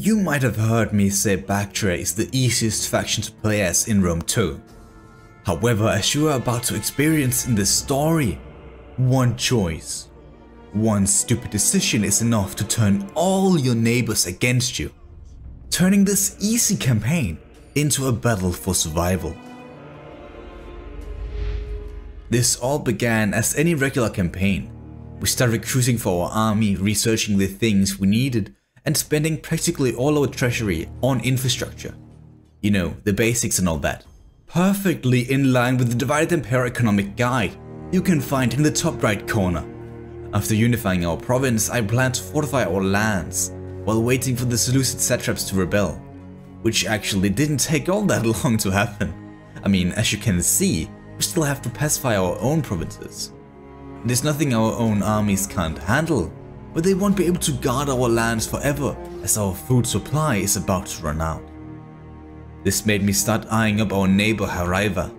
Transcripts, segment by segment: You might have heard me say Bactria is the easiest faction to play as in Rome 2. However, as you are about to experience in this story, one choice, one stupid decision is enough to turn all your neighbors against you, turning this easy campaign into a battle for survival. This all began as any regular campaign. We started recruiting for our army, researching the things we needed, and spending practically all our treasury on infrastructure. You know, the basics and all that. Perfectly in line with the Divided Empire economic guide you can find in the top right corner. After unifying our province, I planned to fortify our lands while waiting for the Seleucid satraps to rebel, which actually didn't take all that long to happen. I mean, as you can see, we still have to pacify our own provinces. There's nothing our own armies can't handle, but they won't be able to guard our lands forever as our food supply is about to run out. This made me start eyeing up our neighbor Araya.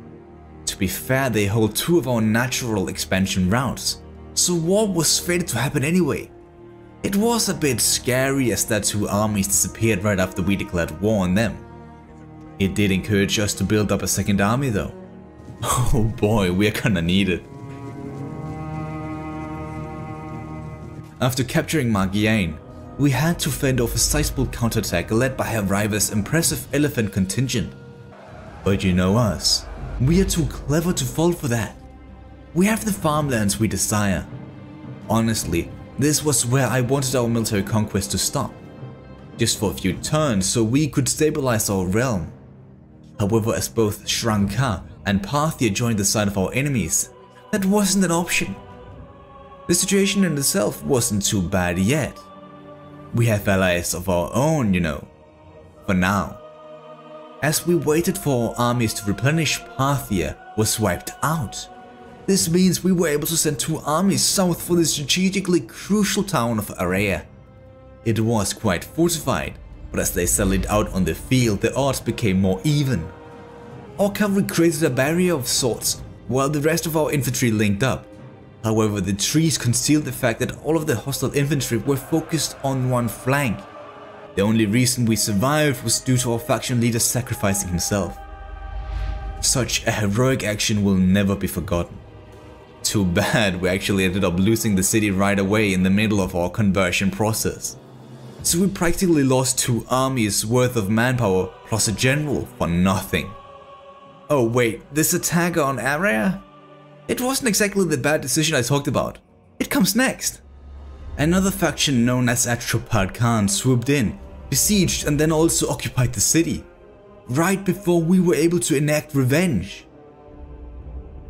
To be fair, they hold two of our natural expansion routes, so war was fated to happen anyway. It was a bit scary as their two armies disappeared right after we declared war on them. It did encourage us to build up a second army though. Oh boy, we're gonna need it. After capturing Mauryans, we had to fend off a sizable counterattack led by Avrea's impressive elephant contingent. But you know us, we are too clever to fall for that. We have the farmlands we desire. Honestly, this was where I wanted our military conquest to stop, just for a few turns so we could stabilize our realm. However, as both Shranka and Parthia joined the side of our enemies, that wasn't an option. The situation in itself wasn't too bad yet. We have allies of our own, you know, for now. As we waited for our armies to replenish, Parthia was wiped out. This means we were able to send two armies south for the strategically crucial town of Areia. It was quite fortified, but as they sallied out on the field, the odds became more even. Our cavalry created a barrier of sorts, while the rest of our infantry linked up. However, the trees concealed the fact that all of the hostile infantry were focused on one flank. The only reason we survived was due to our faction leader sacrificing himself. Such a heroic action will never be forgotten. Too bad we actually ended up losing the city right away in the middle of our conversion process. So we practically lost two armies worth of manpower plus a general for nothing. Oh wait, this attack on Araya? It wasn't exactly the bad decision I talked about. It comes next. Another faction known as Atropat Khan swooped in, besieged and then also occupied the city, right before we were able to enact revenge.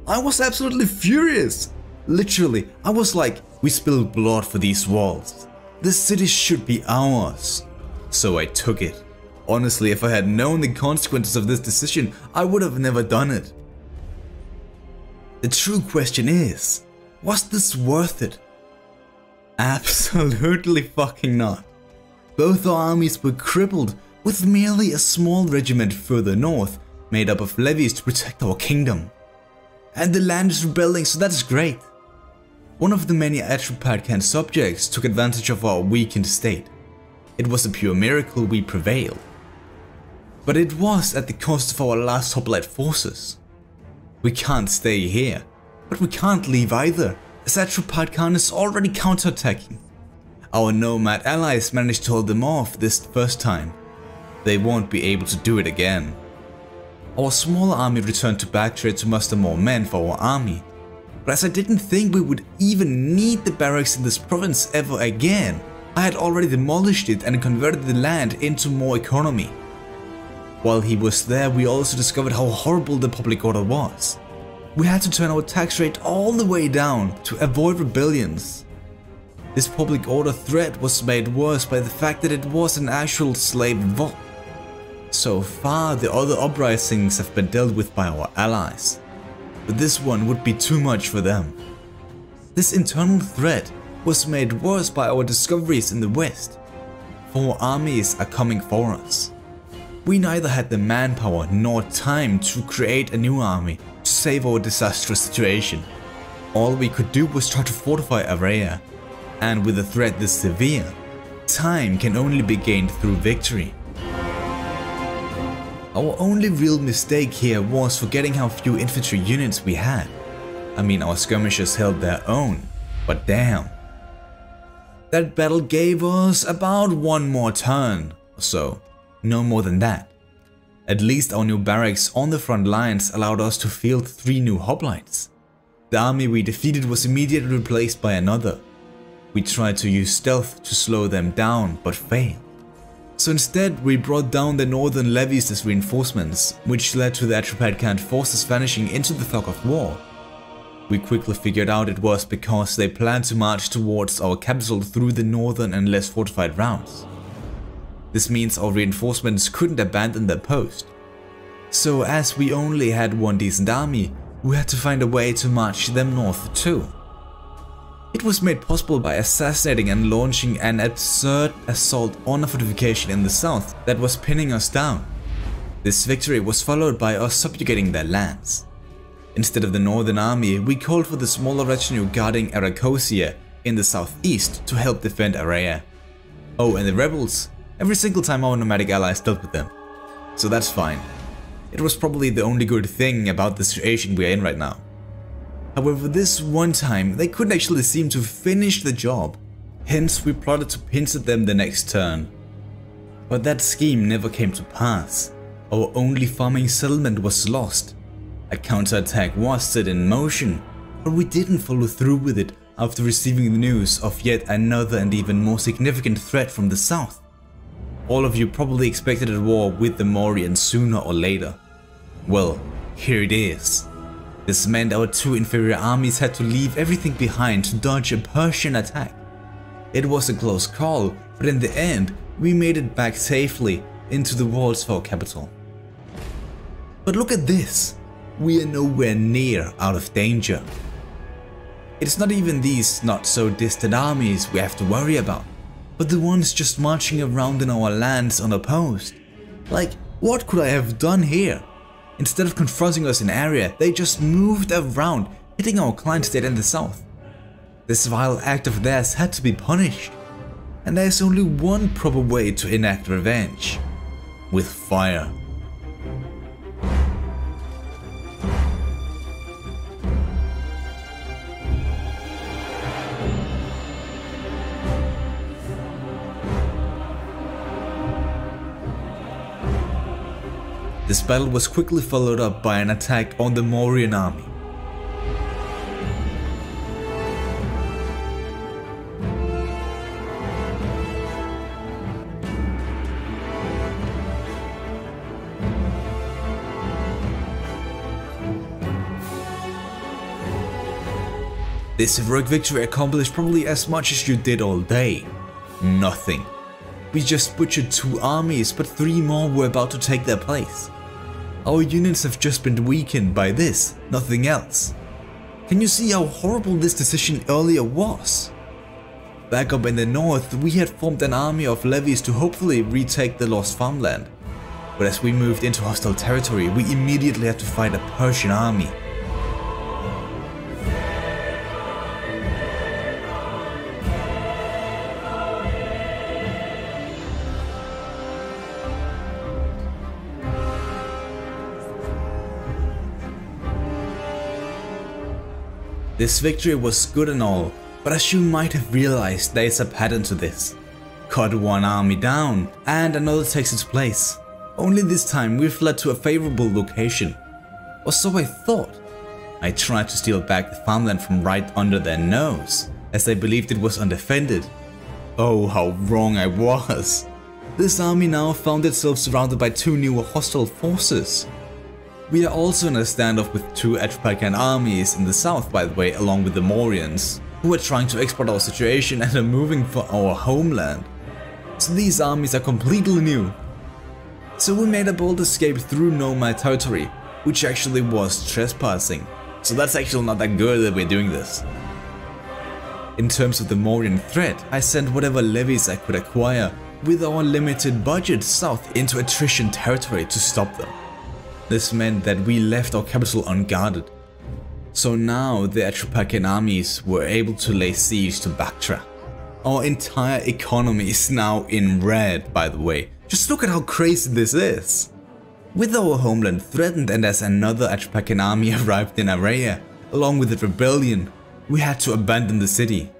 I was absolutely furious. Literally, I was like, we spilled blood for these walls. This city should be ours. So I took it. Honestly, if I had known the consequences of this decision, I would have never done it. The true question is, was this worth it? Absolutely fucking not. Both our armies were crippled with merely a small regiment further north made up of levies to protect our kingdom. And the land is rebelling, so that's great. One of the many Atropatkan subjects took advantage of our weakened state. It was a pure miracle we prevailed. But it was at the cost of our last hoplite forces. We can't stay here, but we can't leave either, as Atropat Khan is already counterattacking. Our nomad allies managed to hold them off this first time. They won't be able to do it again. Our smaller army returned to Bactria to muster more men for our army, but as I didn't think we would even need the barracks in this province ever again, I had already demolished it and converted the land into more economy. While he was there, we also discovered how horrible the public order was. We had to turn our tax rate all the way down to avoid rebellions. This public order threat was made worse by the fact that it was an actual slave revolt. So far, the other uprisings have been dealt with by our allies, but this one would be too much for them. This internal threat was made worse by our discoveries in the west. Four armies are coming for us. We neither had the manpower nor time to create a new army to save our disastrous situation. All we could do was try to fortify Areia, and with a threat this severe, Time can only be gained through victory. Our only real mistake here was forgetting how few infantry units we had. I mean, our skirmishers held their own, but damn. That battle gave us about one more turn or so, no more than that. At least our new barracks on the front lines allowed us to field 3 new hoplites. The army we defeated was immediately replaced by another. We tried to use stealth to slow them down, but failed. So instead, we brought down the northern levies as reinforcements, which led to the Atropatkan forces vanishing into the fog of war. We quickly figured out it was because they planned to march towards our capital through the northern and less fortified routes. This means our reinforcements couldn't abandon their post. So as we only had one decent army, we had to find a way to march them north too. It was made possible by assassinating and launching an absurd assault on a fortification in the south that was pinning us down. This victory was followed by us subjugating their lands. Instead of the northern army, we called for the smaller retinue guarding Aracosia in the southeast to help defend Areia. Oh, and the rebels, every single time our nomadic allies dealt with them. So that's fine. It was probably the only good thing about the situation we are in right now. However, this one time, they couldn't actually seem to finish the job, hence we plotted to pinch at them the next turn. But that scheme never came to pass. Our only farming settlement was lost. A counterattack was set in motion, but we didn't follow through with it after receiving the news of yet another and even more significant threat from the south. All of you probably expected a war with the Mauryans sooner or later. Well, here it is. This meant our 2 inferior armies had to leave everything behind to dodge a Persian attack. It was a close call, but in the end, we made it back safely into the walls of our capital. But look at this, we are nowhere near out of danger. It's not even these not so distant armies we have to worry about, but the ones just marching around in our lands unopposed. Like, what could I have done here? Instead of confronting us in Areia, they just moved around, hitting our client state in the south. This vile act of theirs had to be punished. And there's only one proper way to enact revenge. With fire. This battle was quickly followed up by an attack on the Mauryan army. This heroic victory accomplished probably as much as you did all day. Nothing. We just butchered 2 armies, but 3 more were about to take their place. Our units have just been weakened by this, nothing else. Can you see how horrible this decision earlier was? Back up in the north, we had formed an army of levies to hopefully retake the lost farmland. But as we moved into hostile territory, we immediately had to fight a Persian army. This victory was good and all, but as you might have realized, there is a pattern to this. Cut one army down, and another takes its place. Only this time we fled to a favorable location. Or so I thought. I tried to steal back the farmland from right under their nose, as they believed it was undefended. Oh, how wrong I was. This army now found itself surrounded by 2 new hostile forces. We are also in a standoff with 2 Atropatkan armies in the south, by the way, along with the Mauryans, who are trying to exploit our situation and are moving for our homeland. So these armies are completely new. So we made a bold escape through nomad territory, which actually was trespassing. So that's actually not that good that we're doing this. In terms of the Mauryan threat, I sent whatever levies I could acquire with our limited budget south into Attrian territory to stop them. This meant that we left our capital unguarded. So now the Atropatkan armies were able to lay siege to Bactria. Our entire economy is now in red, by the way. Just look at how crazy this is. With our homeland threatened and as another Atropatkan army arrived in Areia, along with the rebellion, we had to abandon the city.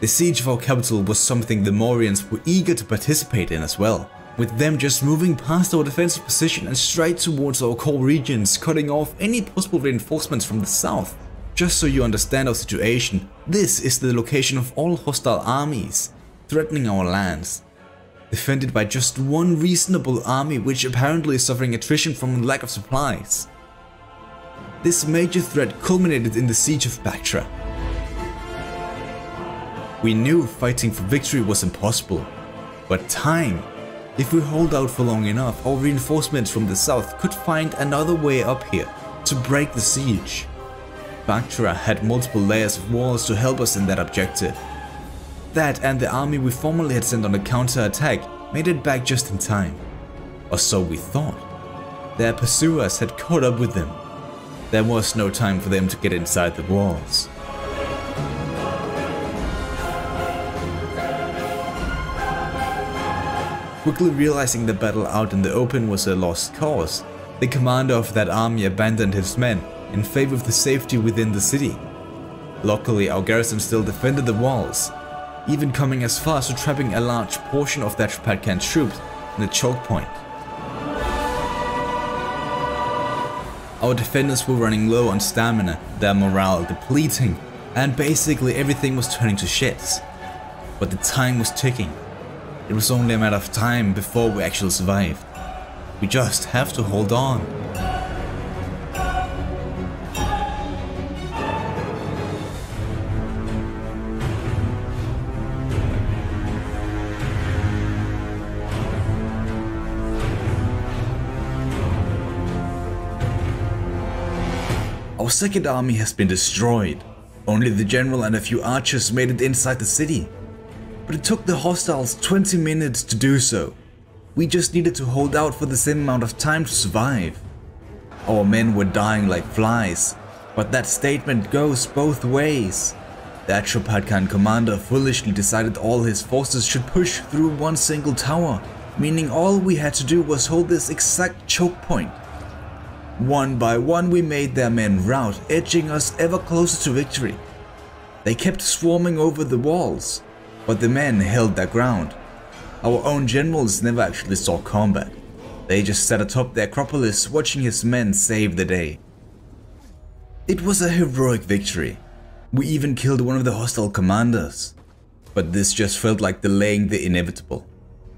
The siege of our capital was something the Mauryans were eager to participate in as well, with them just moving past our defensive position and straight towards our core regions, cutting off any possible reinforcements from the south. Just so you understand our situation, this is the location of all hostile armies, threatening our lands. Defended by just one reasonable army which apparently is suffering attrition from lack of supplies. This major threat culminated in the siege of Bactria. We knew fighting for victory was impossible, but time. If we hold out for long enough, our reinforcements from the south could find another way up here to break the siege. Bactria had multiple layers of walls to help us in that objective. That and the army we formerly had sent on a counter-attack made it back just in time. Or so we thought. Their pursuers had caught up with them. There was no time for them to get inside the walls. Quickly realizing the battle out in the open was a lost cause, the commander of that army abandoned his men in favor of the safety within the city. Luckily, our garrison still defended the walls, even coming as far as to trapping a large portion of the Atropatkan troops in a choke point. Our defenders were running low on stamina, their morale depleting, and basically everything was turning to shits. But the time was ticking. It was only a matter of time before we actually survived. We just have to hold on. Our second army has been destroyed. Only the general and a few archers made it inside the city. But it took the hostiles 20 minutes to do so. We just needed to hold out for the same amount of time to survive. Our men were dying like flies, but that statement goes both ways. The Atropat Khan commander foolishly decided all his forces should push through one single tower, meaning all we had to do was hold this exact choke point. One by one we made their men rout, edging us ever closer to victory. They kept swarming over the walls, but the men held their ground. Our own generals never actually saw combat. They just sat atop the Acropolis watching his men save the day. It was a heroic victory. We even killed one of the hostile commanders. But this just felt like delaying the inevitable.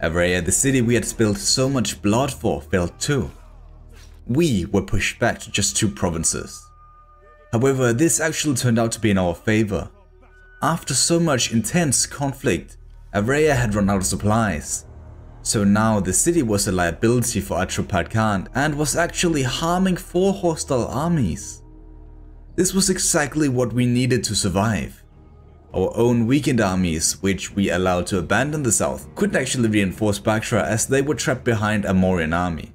Avrea, the city we had spilled so much blood for, fell too. We were pushed back to just 2 provinces. However, this actually turned out to be in our favor. After so much intense conflict, Areia had run out of supplies. So now the city was a liability for Atropat Khan and was actually harming 4 hostile armies. This was exactly what we needed to survive. Our own weakened armies, which we allowed to abandon the south, couldn't actually reinforce Bactria as they were trapped behind a Mauryan army.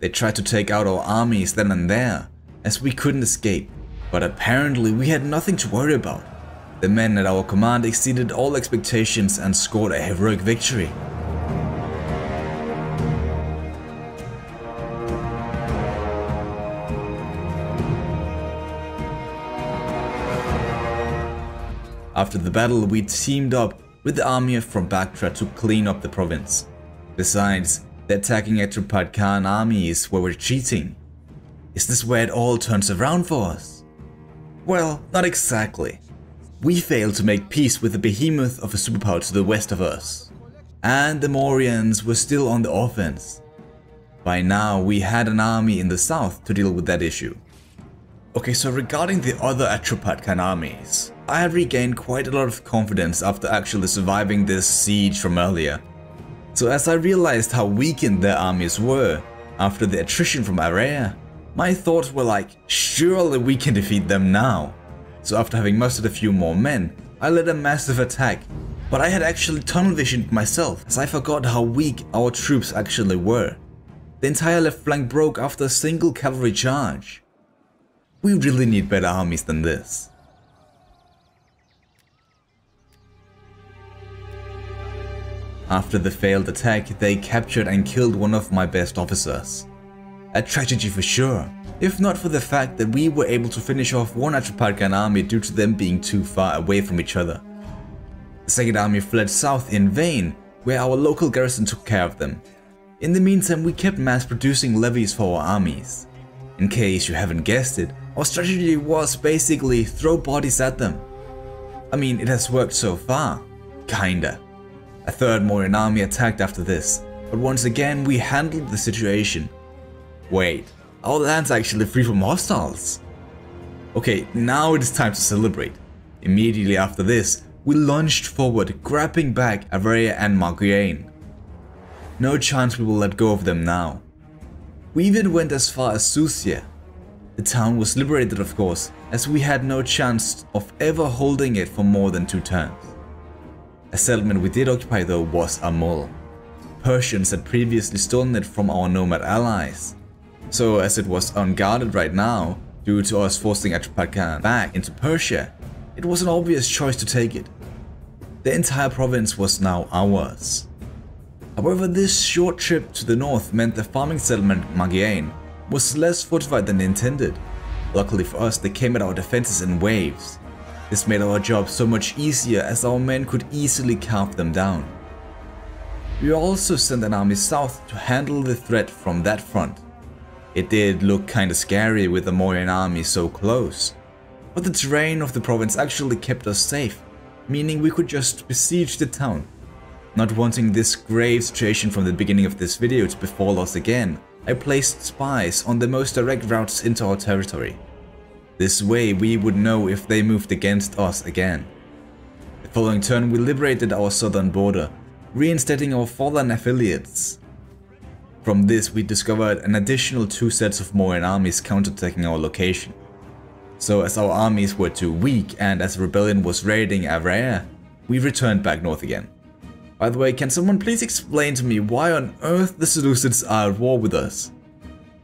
They tried to take out our armies then and there, as we couldn't escape, but apparently we had nothing to worry about. The men at our command exceeded all expectations and scored a heroic victory. After the battle, we teamed up with the army from Bactria to clean up the province. Besides, the attacking Atropat Khan armies were retreating. Is this where it all turns around for us? Well, not exactly. We failed to make peace with the behemoth of a superpower to the west of us. And the Mauryans were still on the offense. By now we had an army in the south to deal with that issue. Okay, so regarding the other Atropat Khan armies, I had regained quite a lot of confidence after actually surviving this siege from earlier. So as I realized how weakened their armies were after the attrition from Areia, my thoughts were like, surely we can defeat them now. So after having mustered a few more men, I led a massive attack, but I had actually tunnel visioned myself as I forgot how weak our troops actually were. The entire left flank broke after a single cavalry charge. We really need better armies than this. After the failed attack, they captured and killed one of my best officers. A tragedy for sure, if not for the fact that we were able to finish off one Atropatkan army due to them being too far away from each other. The second army fled south in vain, where our local garrison took care of them. In the meantime, we kept mass producing levies for our armies. In case you haven't guessed it, our strategy was basically throw bodies at them. I mean, it has worked so far. Kinda. A third Mauryan army attacked after this, but once again we handled the situation. Wait, our land's actually free from hostiles. Okay, now it is time to celebrate. Immediately after this, we lunged forward, grabbing back Avraya and Mauryans. No chance we will let go of them now. We even went as far as Susia. The town was liberated, of course, as we had no chance of ever holding it for more than 2 turns. A settlement we did occupy though was Amul. Persians had previously stolen it from our nomad allies. So as it was unguarded right now, due to us forcing Atropatkan back into Persia, it was an obvious choice to take it. The entire province was now ours. However, this short trip to the north meant the farming settlement Mauryans was less fortified than intended. Luckily for us, they came at our defenses in waves. This made our job so much easier as our men could easily carve them down. We also sent an army south to handle the threat from that front. It did look kinda scary with the Mauryan army so close, but the terrain of the province actually kept us safe, meaning we could just besiege the town. Not wanting this grave situation from the beginning of this video to befall us again, I placed spies on the most direct routes into our territory. This way we would know if they moved against us again. The following turn we liberated our southern border, reinstating our fallen affiliates. From this we discovered an additional 2 sets of Mauryan armies counterattacking our location. So as our armies were too weak and as a rebellion was raiding Areia, we returned back north again. By the way, can someone please explain to me why on earth the Seleucids are at war with us?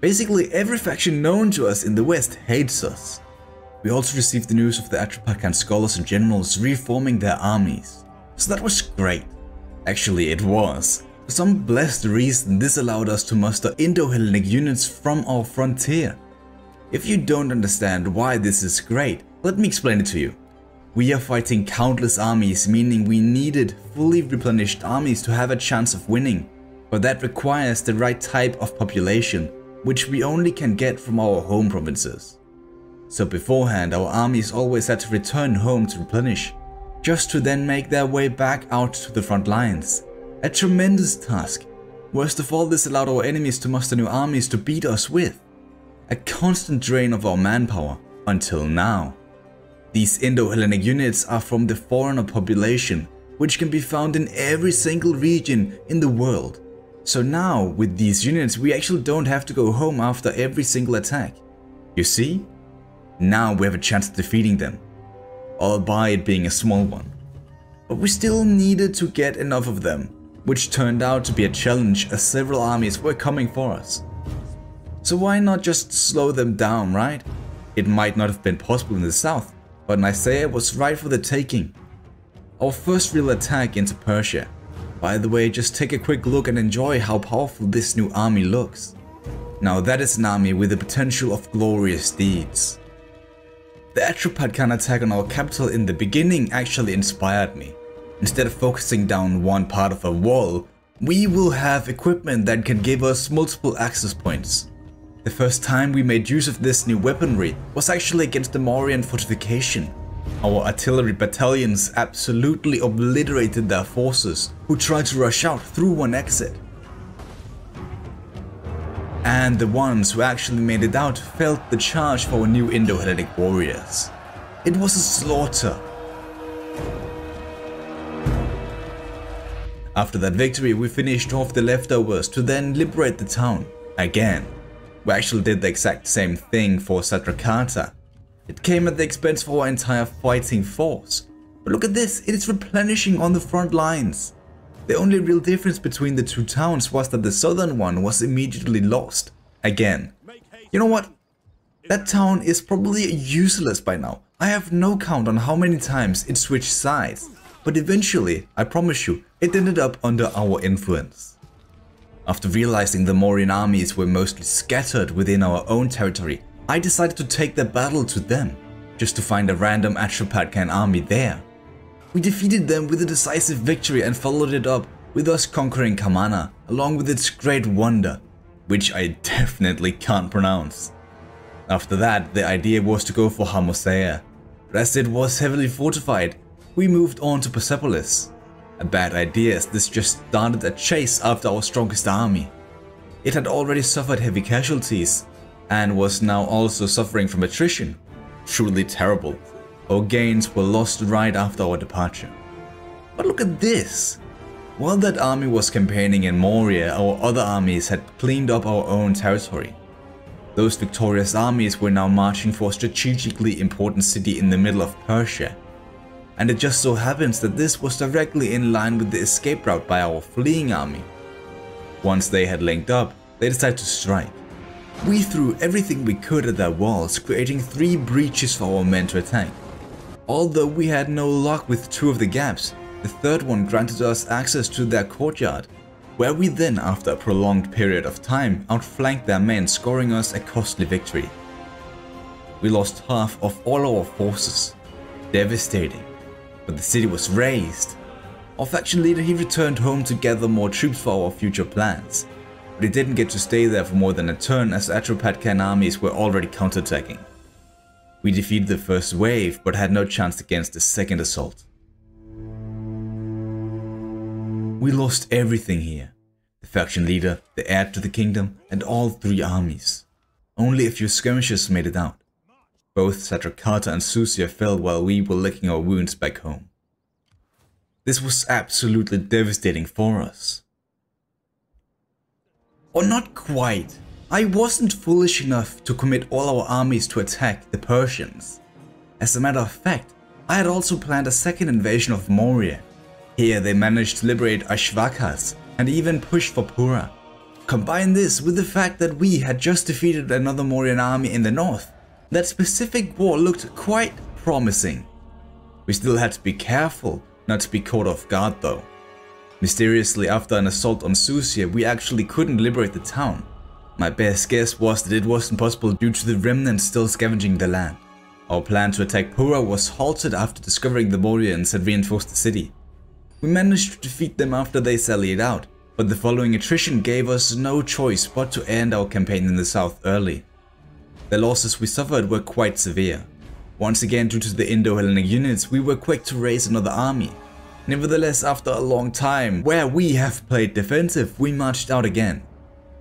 Basically every faction known to us in the west hates us. We also received the news of the Atropatkan scholars and generals reforming their armies. So that was great. Actually it was. For some blessed reason, this allowed us to muster Indo-Hellenic units from our frontier. If you don't understand why this is great, let me explain it to you. We are fighting countless armies, meaning we needed fully replenished armies to have a chance of winning, but that requires the right type of population, which we only can get from our home provinces. So beforehand, our armies always had to return home to replenish, just to then make their way back out to the front lines. A tremendous task. Worst of all, this allowed our enemies to muster new armies to beat us with. A constant drain of our manpower, until now. These Indo-Hellenic units are from the foreigner population, which can be found in every single region in the world. So now, with these units, we actually don't have to go home after every single attack. You see? Now we have a chance of defeating them, albeit being a small one. But we still needed to get enough of them, which turned out to be a challenge as several armies were coming for us. So why not just slow them down, right? It might not have been possible in the south, but Nicaea was right for the taking. Our first real attack into Persia. By the way, just take a quick look and enjoy how powerful this new army looks. Now that is an army with the potential of glorious deeds. The Atropatkan attack on our capital in the beginning actually inspired me. Instead of focusing down one part of a wall, we will have equipment that can give us multiple access points. The first time we made use of this new weaponry was actually against the Mauryan fortification. Our artillery battalions absolutely obliterated their forces, who tried to rush out through one exit. And the ones who actually made it out felt the charge for our new Indo-Hellenic warriors. It was a slaughter. After that victory, we finished off the leftovers to then liberate the town again. We actually did the exact same thing for Satrakata. It came at the expense of our entire fighting force. But look at this, it is replenishing on the front lines. The only real difference between the 2 towns was that the southern one was immediately lost. Again. You know what? That town is probably useless by now. I have no count on how many times it switched sides. but eventually, I promise you, it ended up under our influence. After realizing the Mauryan armies were mostly scattered within our own territory, I decided to take the battle to them, just to find a random Atropatkan army there. We defeated them with a decisive victory and followed it up with us conquering Kamana, along with its great wonder, which I definitely can't pronounce. After that, the idea was to go for Hamosea, but as it was heavily fortified, we moved on to Persepolis. A bad idea, as this just started a chase after our strongest army. It had already suffered heavy casualties, and was now also suffering from attrition. Truly terrible. Our gains were lost right after our departure. But look at this! While that army was campaigning in Morea, our other armies had cleaned up our own territory. Those victorious armies were now marching for a strategically important city in the middle of Persia. And it just so happens that this was directly in line with the escape route by our fleeing army. Once they had linked up, they decided to strike. We threw everything we could at their walls, creating 3 breaches for our men to attack. Although we had no luck with 2 of the gaps, the third one granted us access to their courtyard, where we then, after a prolonged period of time, outflanked their men, scoring us a costly victory. We lost half of all our forces. Devastating. But the city was razed. Our faction leader, he returned home to gather more troops for our future plans. But he didn't get to stay there for more than a turn, as Atropatkan armies were already counterattacking. We defeated the first wave, but had no chance against the second assault. We lost everything here. The faction leader, the heir to the kingdom, and all 3 armies. Only a few skirmishers made it out. Both Satrakata and Susia fell while we were licking our wounds back home. This was absolutely devastating for us. Or not quite. I wasn't foolish enough to commit all our armies to attack the Persians. As a matter of fact, I had also planned a second invasion of Morea. Here they managed to liberate Ashvakas and even push for Pura. Combine this with the fact that we had just defeated another Mauryan army in the north. That specific war looked quite promising. We still had to be careful not to be caught off guard though. Mysteriously, after an assault on Susia, we actually couldn't liberate the town. My best guess was that it wasn't possible due to the remnants still scavenging the land. Our plan to attack Pura was halted after discovering the Mauryans had reinforced the city. We managed to defeat them after they sallied out, but the following attrition gave us no choice but to end our campaign in the south early. The losses we suffered were quite severe. Once again, due to the Indo-Hellenic units, we were quick to raise another army. Nevertheless, after a long time where we have played defensive, we marched out again.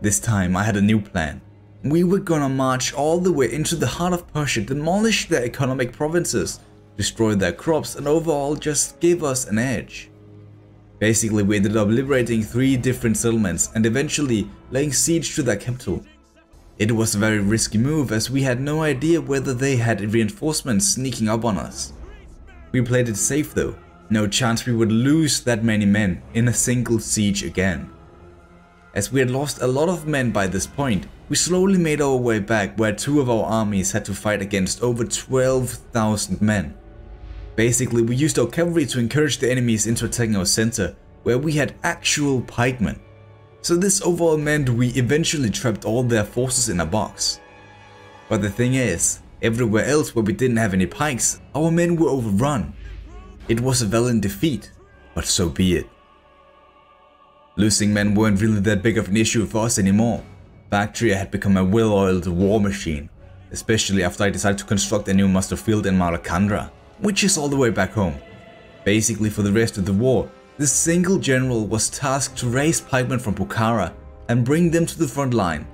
This time I had a new plan. We were gonna march all the way into the heart of Persia, demolish their economic provinces, destroy their crops, and overall just give us an edge. Basically, we ended up liberating 3 different settlements and eventually laying siege to their capital. It was a very risky move, as we had no idea whether they had reinforcements sneaking up on us. We played it safe though, no chance we would lose that many men in a single siege again. As we had lost a lot of men by this point, we slowly made our way back, where 2 of our armies had to fight against over 12,000 men. Basically, we used our cavalry to encourage the enemies into attacking our center, where we had actual pikemen. So this overall meant we eventually trapped all their forces in a box. But the thing is, everywhere else where we didn't have any pikes, our men were overrun. It was a valiant defeat, but so be it. Losing men weren't really that big of an issue for us anymore. Bactria had become a well-oiled war machine, especially after I decided to construct a new muster field in Malakandra, which is all the way back home. Basically, for the rest of the war, this single general was tasked to raise pikemen from Bukhara and bring them to the front line.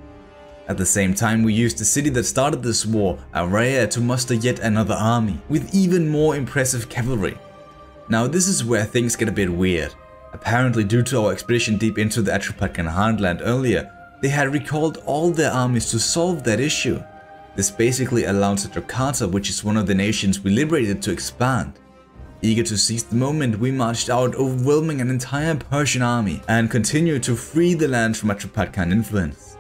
At the same time, we used the city that started this war, Areia, to muster yet another army, with even more impressive cavalry. Now this is where things get a bit weird. Apparently, due to our expedition deep into the Atropatkan heartland earlier, they had recalled all their armies to solve that issue. This basically allowed Satrakata, which is one of the nations we liberated, to expand. Eager to seize the moment, we marched out, overwhelming an entire Persian army, and continued to free the land from Atropatkan influence.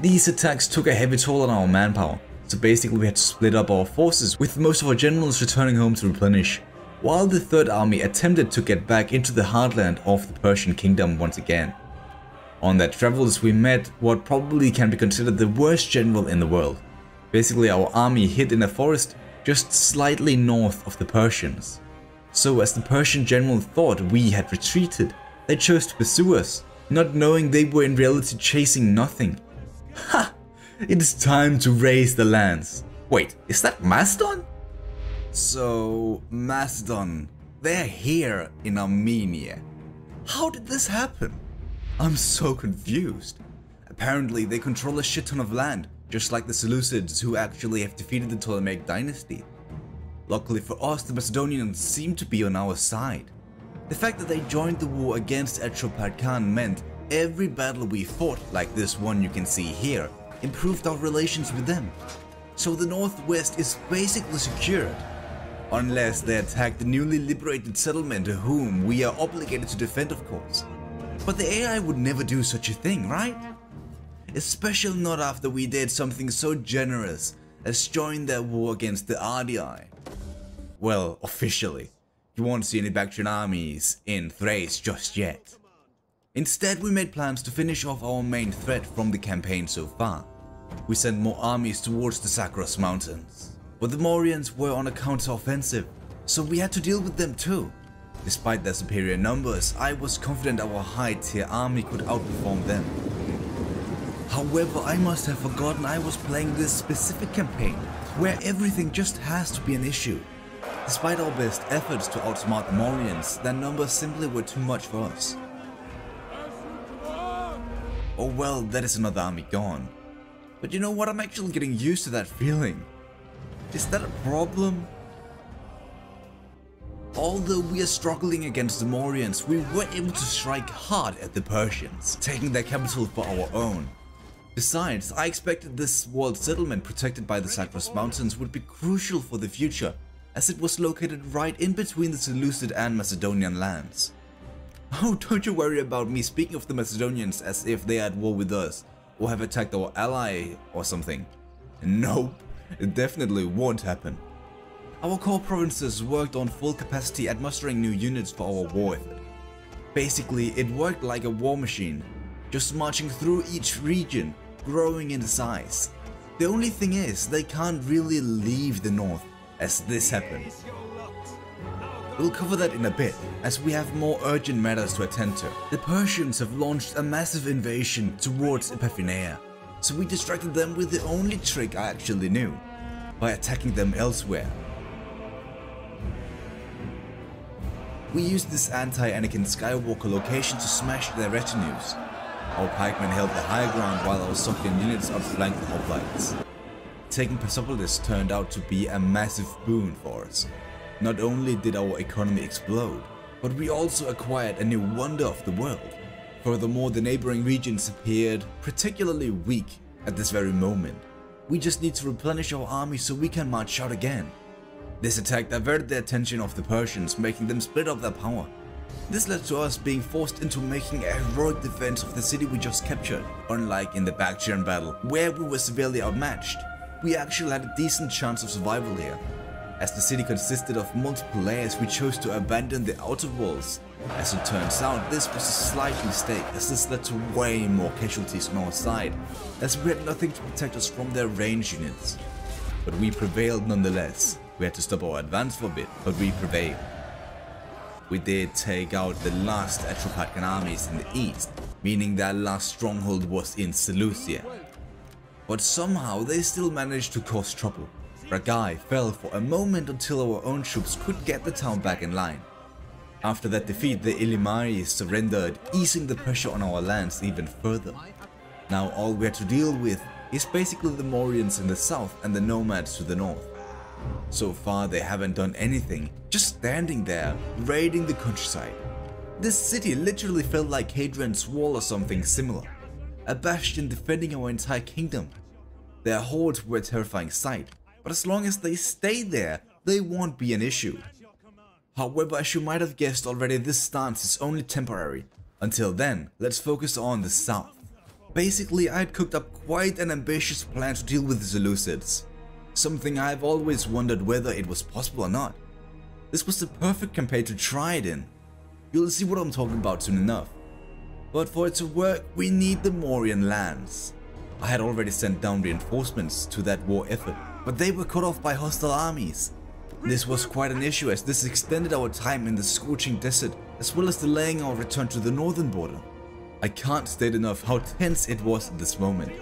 These attacks took a heavy toll on our manpower, so basically we had to split up our forces, with most of our generals returning home to replenish. while the Third Army attempted to get back into the heartland of the Persian kingdom once again. On their travels we met what probably can be considered the worst general in the world. Basically our army hid in a forest just slightly north of the Persians. So as the Persian general thought we had retreated, they chose to pursue us, not knowing they were in reality chasing nothing. Ha! It is time to raise the lands. Wait, is that Macedon? So, Macedon, they're here in Armenia. How did this happen? I'm so confused. Apparently they control a shit ton of land, just like the Seleucids who actually have defeated the Ptolemaic dynasty. Luckily for us, the Macedonians seem to be on our side. The fact that they joined the war against Atropat Khan meant every battle we fought, like this one you can see here, improved our relations with them. So the northwest is basically secured. Unless they attack the newly liberated settlement, whom we are obligated to defend, of course. But the AI would never do such a thing, right? Especially not after we did something so generous as join their war against the Areia. Well, officially. You won't see any Bactrian armies in Thrace just yet. Instead, we made plans to finish off our main threat from the campaign so far. We sent more armies towards the Zagros mountains. But the Mauryans were on a counter-offensive, so we had to deal with them too. Despite their superior numbers, I was confident our high-tier army could outperform them. However, I must have forgotten I was playing this specific campaign, where everything just has to be an issue. Despite our best efforts to outsmart the Mauryans, their numbers simply were too much for us. Oh well, that is another army gone. But you know what, I'm actually getting used to that feeling. Is that a problem? Although we are struggling against the Mauryans, we were able to strike hard at the Persians, taking their capital for our own. Besides, I expected this walled settlement protected by the Zagros mountains would be crucial for the future, as it was located right in between the Seleucid and Macedonian lands. Oh, don't you worry about me speaking of the Macedonians as if they are at war with us, or have attacked our ally or something. Nope, it definitely won't happen. Our core provinces worked on full capacity at mustering new units for our war effort. Basically, it worked like a war machine, just marching through each region, growing in size. The only thing is, they can't really leave the north, as this happened. We'll cover that in a bit, as we have more urgent matters to attend to. The Persians have launched a massive invasion towards Epiphania, so we distracted them with the only trick I actually knew, by attacking them elsewhere. We used this anti-Anakin Skywalker location to smash their retinues. Our pikemen held the high ground while our Sogdian units outflanked the hoplites. Taking Persepolis turned out to be a massive boon for us. Not only did our economy explode, but we also acquired a new wonder of the world. Furthermore, the neighboring regions appeared particularly weak at this very moment. We just need to replenish our army so we can march out again. This attack diverted the attention of the Persians, making them split up their power. This led to us being forced into making a heroic defense of the city we just captured. Unlike in the Bactrian battle, where we were severely outmatched, we actually had a decent chance of survival here. As the city consisted of multiple layers, we chose to abandon the outer walls. As it turns out, this was a slight mistake, as this led to way more casualties on our side, as we had nothing to protect us from their range units. But we prevailed nonetheless. We had to stop our advance for a bit, but we prevailed. We did take out the last Atropatkan armies in the east, meaning their last stronghold was in Seleucia. But somehow they still managed to cause trouble. Ragai fell for a moment until our own troops could get the town back in line. After that defeat, the Illymae surrendered, easing the pressure on our lands even further. Now all we had to deal with is basically the Mauryans in the south and the nomads to the north. So far they haven't done anything, just standing there, raiding the countryside. This city literally felt like Hadrian's Wall or something similar, a bastion defending our entire kingdom. Their hordes were a terrifying sight, but as long as they stay there, they won't be an issue. However, as you might have guessed already, this stance is only temporary. Until then, let's focus on the south. Basically, I had cooked up quite an ambitious plan to deal with the Seleucids. Something I've always wondered whether it was possible or not. This was the perfect campaign to try it in. You'll see what I'm talking about soon enough. But for it to work, we need the Mauryan lands. I had already sent down reinforcements to that war effort, but they were cut off by hostile armies. This was quite an issue, as this extended our time in the scorching desert, as well as delaying our return to the northern border. I can't state enough how tense it was at this moment.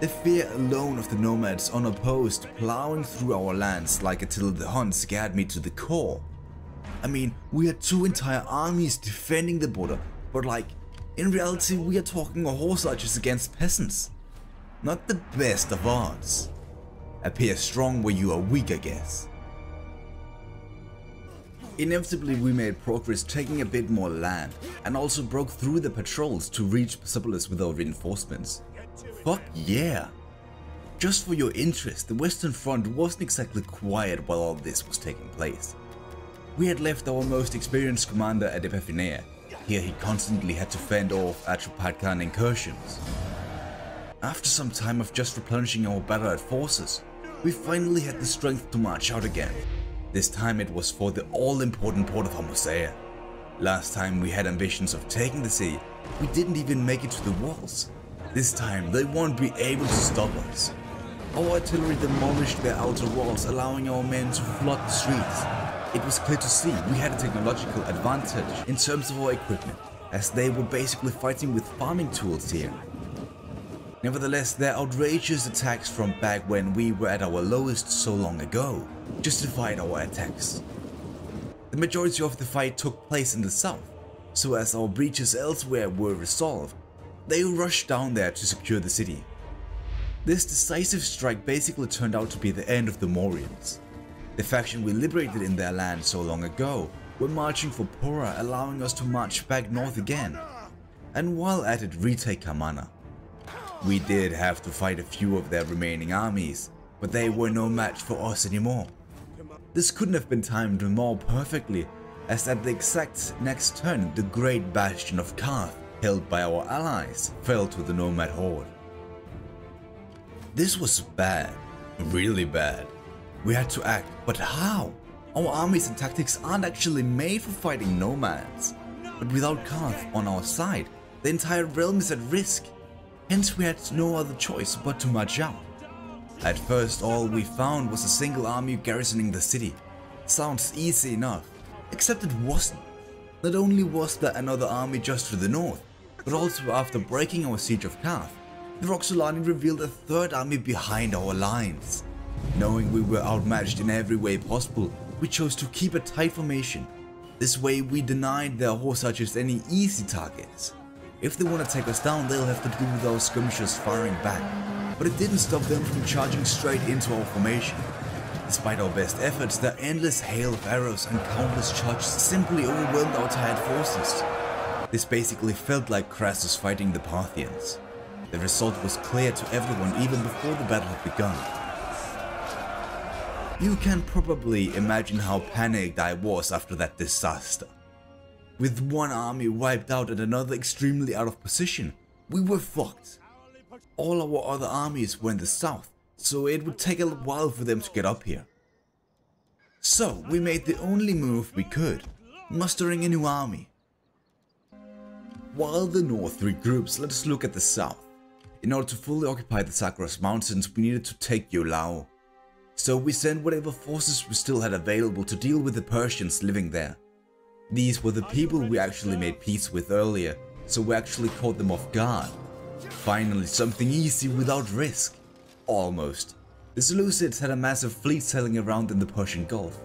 The fear alone of the nomads unopposed plowing through our lands like Attila the Hun scared me to the core. I mean, we had two entire armies defending the border, but like, in reality we are talking horse archers against peasants. Not the best of odds. Appear strong where you are weak, I guess. Inevitably we made progress, taking a bit more land, and also broke through the patrols to reach Persepolis with our reinforcements. Fuck yeah! Just for your interest, the Western Front wasn't exactly quiet while all this was taking place. We had left our most experienced commander at Epiphania. Here he constantly had to fend off Atropat Khan incursions. After some time of just replenishing our battered forces, we finally had the strength to march out again. This time it was for the all-important port of Hamosea. Last time we had ambitions of taking the city, we didn't even make it to the walls. This time they won't be able to stop us. Our artillery demolished their outer walls, allowing our men to flood the streets. It was clear to see we had a technological advantage in terms of our equipment, as they were basically fighting with farming tools here. Nevertheless, their outrageous attacks from back when we were at our lowest so long ago justified our attacks. The majority of the fight took place in the south, so as our breaches elsewhere were resolved, they rushed down there to secure the city. This decisive strike basically turned out to be the end of the Mauryans. The faction we liberated in their land so long ago were marching for Pura, allowing us to march back north again, and while at it retake Kamana. We did have to fight a few of their remaining armies, but they were no match for us anymore. This couldn't have been timed more perfectly, as at the exact next turn the great bastion of Karth, held by our allies, fell to the nomad horde. This was bad, really bad. We had to act, but how? Our armies and tactics aren't actually made for fighting nomads, but without Karth on our side, the entire realm is at risk. Hence we had no other choice but to march out. At first all we found was a single army garrisoning the city. Sounds easy enough, except it wasn't. Not only was there another army just to the north, but also after breaking our siege of Karth, the Roxolani revealed a third army behind our lines. Knowing we were outmatched in every way possible, we chose to keep a tight formation. This way we denied their horse archers any easy targets. If they want to take us down, they'll have to deal with our skirmishers firing back, but it didn't stop them from charging straight into our formation. Despite our best efforts, their endless hail of arrows and countless charges simply overwhelmed our tired forces. This basically felt like Crassus fighting the Parthians. The result was clear to everyone even before the battle had begun. You can probably imagine how panicked I was after that disaster. With one army wiped out and another extremely out of position, we were fucked. All our other armies were in the south, so it would take a while for them to get up here. So we made the only move we could, mustering a new army. While the north regroups, let's look at the south. In order to fully occupy the Zagros mountains, we needed to take Iolao. So we sent whatever forces we still had available to deal with the Persians living there. These were the people we actually made peace with earlier, so we actually caught them off guard. Finally something easy without risk. Almost. The Seleucids had a massive fleet sailing around in the Persian Gulf.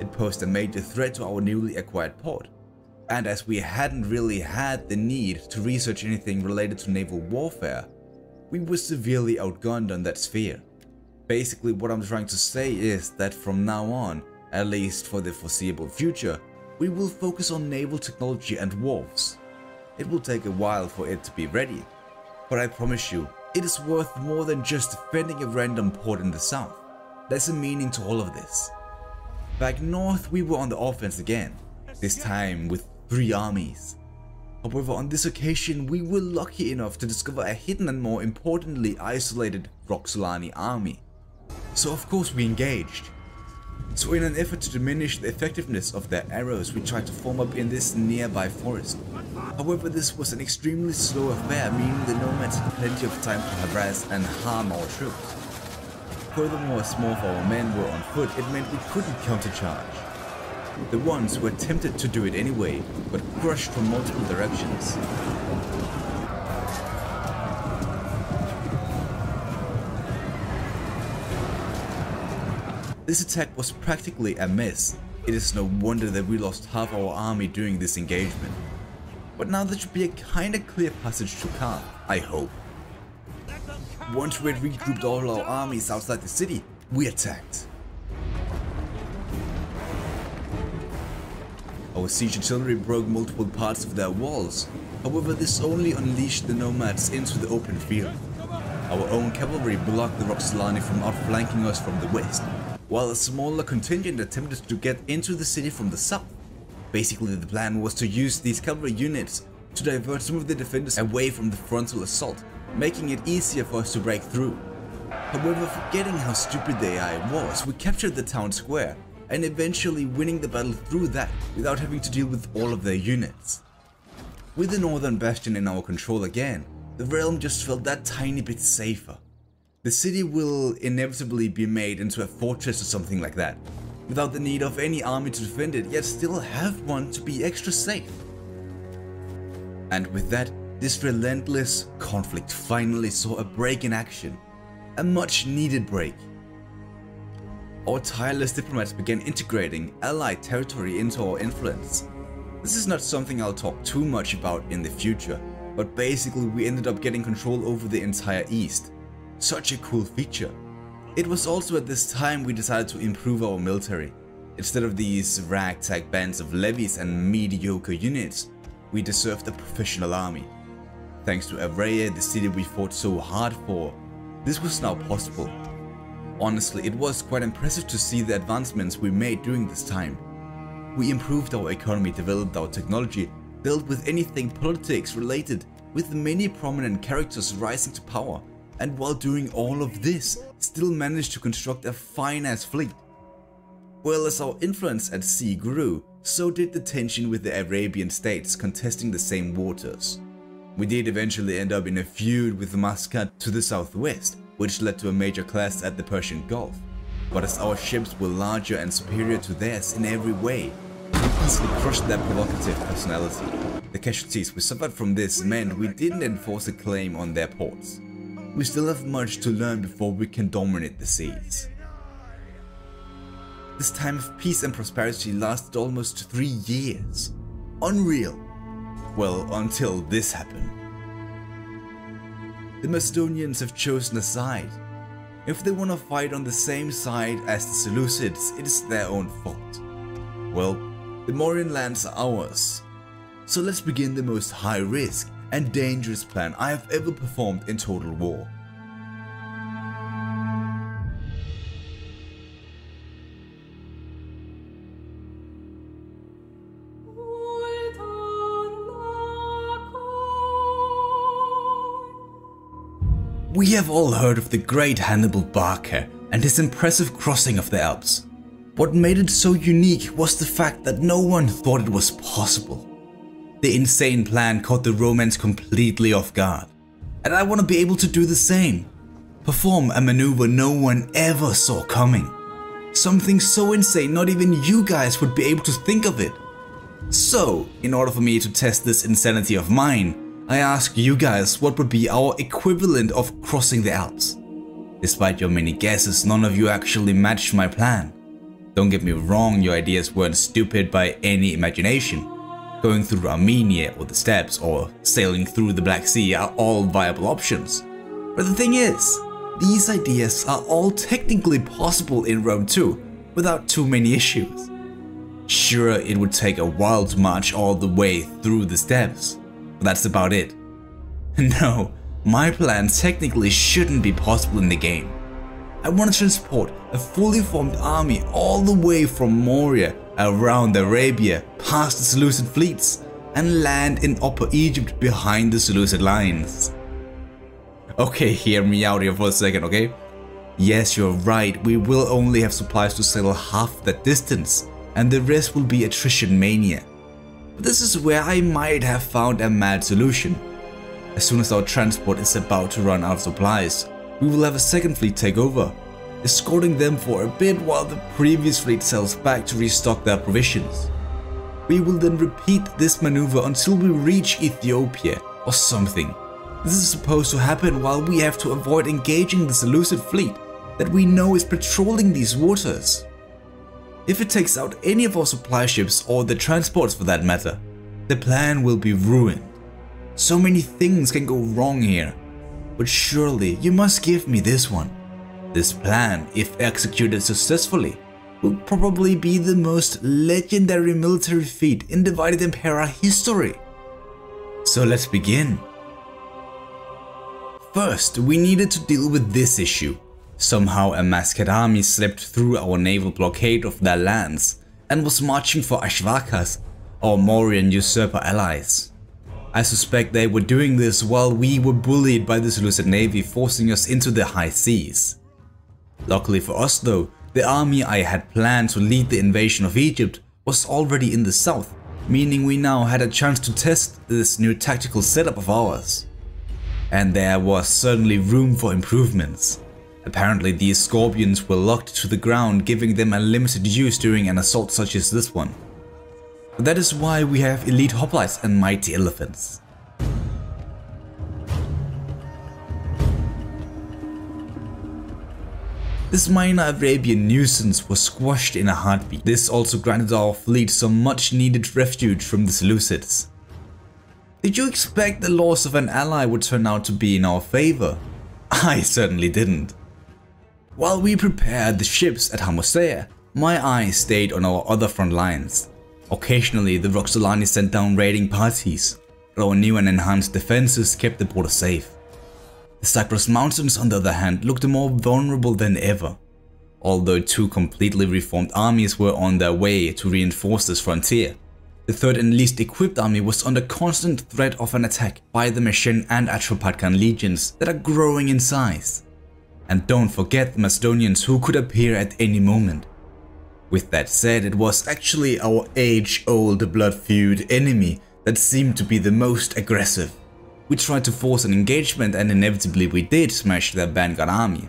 It posed a major threat to our newly acquired port, and as we hadn't really had the need to research anything related to naval warfare, we were severely outgunned on that sphere. Basically what I'm trying to say is that from now on, at least for the foreseeable future, we will focus on naval technology and wharves. It will take a while for it to be ready, but I promise you, it is worth more than just defending a random port in the south. There's a meaning to all of this. Back north we were on the offense again, this time with three armies. However, on this occasion we were lucky enough to discover a hidden and more importantly isolated Roxolani army. So of course we engaged. So in an effort to diminish the effectiveness of their arrows, we tried to form up in this nearby forest. However, this was an extremely slow affair, meaning the nomads had plenty of time to harass and harm our troops. Furthermore, as more of our men were on foot, it meant we couldn't countercharge. The ones who attempted to do it anyway, but crushed from multiple directions. This attack was practically a mess. It is no wonder that we lost half our army during this engagement. But now there should be a kinda clear passage to Khan, I hope. Once we had regrouped all our armies outside the city, we attacked. Our siege artillery broke multiple parts of their walls, however this only unleashed the nomads into the open field. Our own cavalry blocked the Roxolani from outflanking us from the west, while a smaller contingent attempted to get into the city from the south. Basically the plan was to use these cavalry units to divert some of the defenders away from the frontal assault, making it easier for us to break through. However, forgetting how stupid the AI was, we captured the town square and eventually winning the battle through that without having to deal with all of their units. With the northern bastion in our control again, the realm just felt that tiny bit safer. The city will inevitably be made into a fortress or something like that, without the need of any army to defend it, yet still have one to be extra safe. And with that, this relentless conflict finally saw a break in action, a much needed break. Our tireless diplomats began integrating allied territory into our influence. This is not something I'll talk too much about in the future, but basically we ended up getting control over the entire East. Such a cool feature. It was also at this time we decided to improve our military. Instead of these ragtag bands of levies and mediocre units, we deserved a professional army. Thanks to Avraya, the city we fought so hard for, this was now possible. Honestly, it was quite impressive to see the advancements we made during this time. We improved our economy, developed our technology, dealt with anything politics related, with many prominent characters rising to power, and while doing all of this, still managed to construct a fine-ass fleet. Well, as our influence at sea grew, so did the tension with the Arabian states contesting the same waters. We did eventually end up in a feud with Muscat to the southwest, which led to a major clash at the Persian Gulf. But as our ships were larger and superior to theirs in every way, we easily crushed their provocative personality. The casualties we suffered from this meant we didn't enforce a claim on their ports. We still have much to learn before we can dominate the seas. This time of peace and prosperity lasted almost 3 years. Unreal! Well, until this happened. The Macedonians have chosen a side. If they want to fight on the same side as the Seleucids, it is their own fault. Well, the Mauryan lands are ours. So let's begin the most high-risk and dangerous plan I have ever performed in total war. We have all heard of the great Hannibal Barca and his impressive crossing of the Alps. What made it so unique was the fact that no one thought it was possible. The insane plan caught the Romans completely off guard, and I want to be able to do the same. Perform a maneuver no one ever saw coming. Something so insane not even you guys would be able to think of it. So, in order for me to test this insanity of mine, I ask you guys what would be our equivalent of crossing the Alps. Despite your many guesses, none of you actually matched my plan. Don't get me wrong, your ideas weren't stupid by any imagination. Going through Armenia or the steppes or sailing through the Black Sea are all viable options. But the thing is, these ideas are all technically possible in Rome 2 without too many issues. Sure, it would take a while to march all the way through the steppes, but that's about it. No, my plan technically shouldn't be possible in the game. I want to transport a fully formed army all the way from Moria around Arabia, past the Seleucid fleets, and land in Upper Egypt behind the Seleucid lines. Okay, hear me out here for a second, okay? Yes, you're right, we will only have supplies to settle half that distance, and the rest will be attrition mania. But this is where I might have found a mad solution. As soon as our transport is about to run out of supplies, we will have a second fleet take over, escorting them for a bit while the previous fleet sails back to restock their provisions. We will then repeat this maneuver until we reach Ethiopia or something. This is supposed to happen while we have to avoid engaging the Seleucid fleet that we know is patrolling these waters. If it takes out any of our supply ships or the transports for that matter, the plan will be ruined. So many things can go wrong here, but surely you must give me this one. This plan, if executed successfully, will probably be the most legendary military feat in divided empire history. So let's begin. First, we needed to deal with this issue. Somehow a Masked army slipped through our naval blockade of their lands and was marching for Ashvakas, our Mauryan usurper allies. I suspect they were doing this while we were bullied by the Seleucid navy, forcing us into the high seas. Luckily for us though, the army I had planned to lead the invasion of Egypt was already in the south, meaning we now had a chance to test this new tactical setup of ours. And there was certainly room for improvements. Apparently these scorpions were locked to the ground, giving them a limited use during an assault such as this one. But that is why we have elite hoplites and mighty elephants. This minor Arabian nuisance was squashed in a heartbeat. This also granted our fleet some much needed refuge from the Seleucids. Did you expect the loss of an ally would turn out to be in our favor? I certainly didn't. While we prepared the ships at Hamosea, my eye stayed on our other front lines. Occasionally the Roxolani sent down raiding parties, but our new and enhanced defenses kept the border safe. The Zagros mountains, on the other hand, looked more vulnerable than ever. Although two completely reformed armies were on their way to reinforce this frontier, the third and least equipped army was under constant threat of an attack by the Macedon and Atropatkan legions that are growing in size. And don't forget the Macedonians, who could appear at any moment. With that said, it was actually our age-old blood feud enemy that seemed to be the most aggressive. We tried to force an engagement and inevitably we did smash their vanguard army.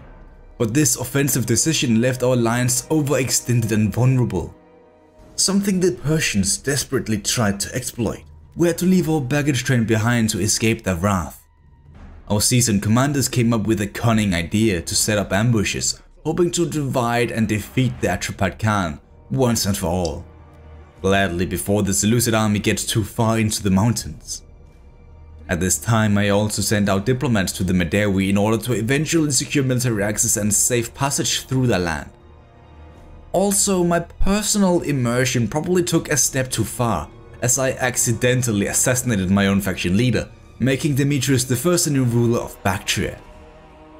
But this offensive decision left our alliance overextended and vulnerable. Something the Persians desperately tried to exploit. We had to leave our baggage train behind to escape their wrath. Our seasoned commanders came up with a cunning idea to set up ambushes, hoping to divide and defeat the Atropat Khan once and for all. Gladly before the Seleucid army gets too far into the mountains. At this time, I also sent out diplomats to the Medewi in order to eventually secure military access and safe passage through their land. Also, my personal immersion probably took a step too far, as I accidentally assassinated my own faction leader, making Demetrius the first new ruler of Bactria.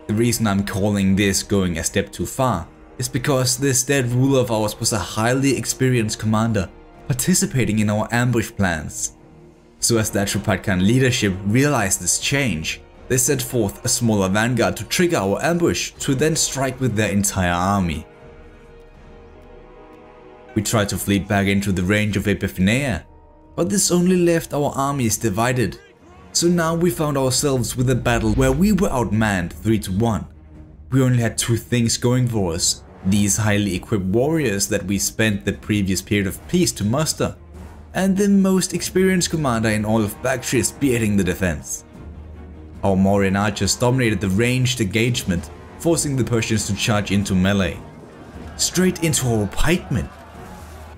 The reason I'm calling this going a step too far is because this dead ruler of ours was a highly experienced commander participating in our ambush plans. So as the Atropatkan leadership realized this change, they sent forth a smaller vanguard to trigger our ambush to then strike with their entire army. We tried to flee back into the range of Epiphania, but this only left our armies divided. So now we found ourselves with a battle where we were outmanned 3-1. We only had two things going for us: these highly equipped warriors that we spent the previous period of peace to muster, and the most experienced commander in all of Bactria spearheading the defense. Our Mauryan archers dominated the ranged engagement, forcing the Persians to charge into melee. Straight into our pikemen!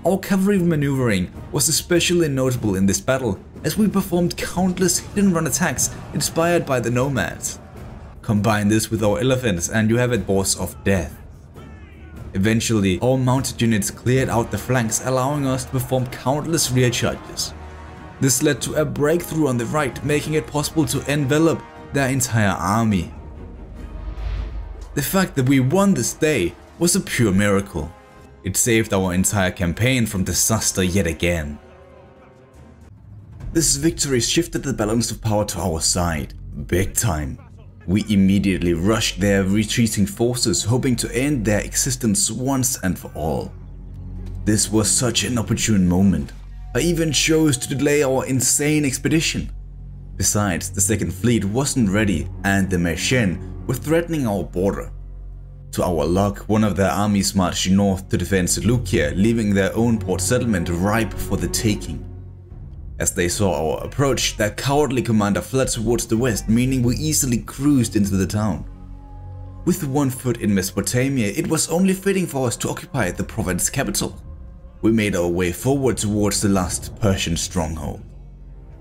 Our cavalry maneuvering was especially notable in this battle, as we performed countless hit-and-run attacks inspired by the nomads. Combine this with our elephants and you have a boss of death. Eventually, our mounted units cleared out the flanks, allowing us to perform countless rear charges. This led to a breakthrough on the right, making it possible to envelop their entire army. The fact that we won this day was a pure miracle. It saved our entire campaign from disaster yet again. This victory shifted the balance of power to our side, big time. We immediately rushed their retreating forces, hoping to end their existence once and for all. This was such an opportune moment. I even chose to delay our insane expedition. Besides, the second fleet wasn't ready and the Mauryan were threatening our border. To our luck, one of their armies marched north to defend Seleucia, leaving their own port settlement ripe for the taking. As they saw our approach, their cowardly commander fled towards the west, meaning we easily cruised into the town. With one foot in Mesopotamia, it was only fitting for us to occupy the province capital. We made our way forward towards the last Persian stronghold.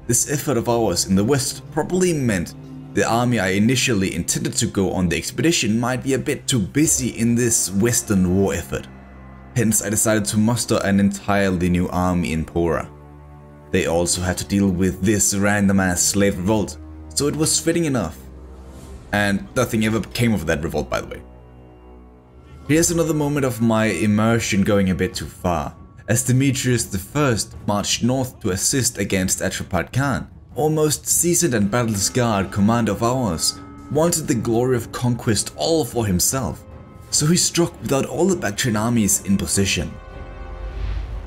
This effort of ours in the west probably meant the army I initially intended to go on the expedition might be a bit too busy in this western war effort. Hence, I decided to muster an entirely new army in Pura. They also had to deal with this random-ass slave revolt, so it was fitting enough. And nothing ever came of that revolt, by the way. Here's another moment of my immersion going a bit too far, as Demetrius I marched north to assist against Atropat Khan. Almost seasoned and battle-scarred commander of ours wanted the glory of conquest all for himself, so he struck without all the Bactrian armies in position.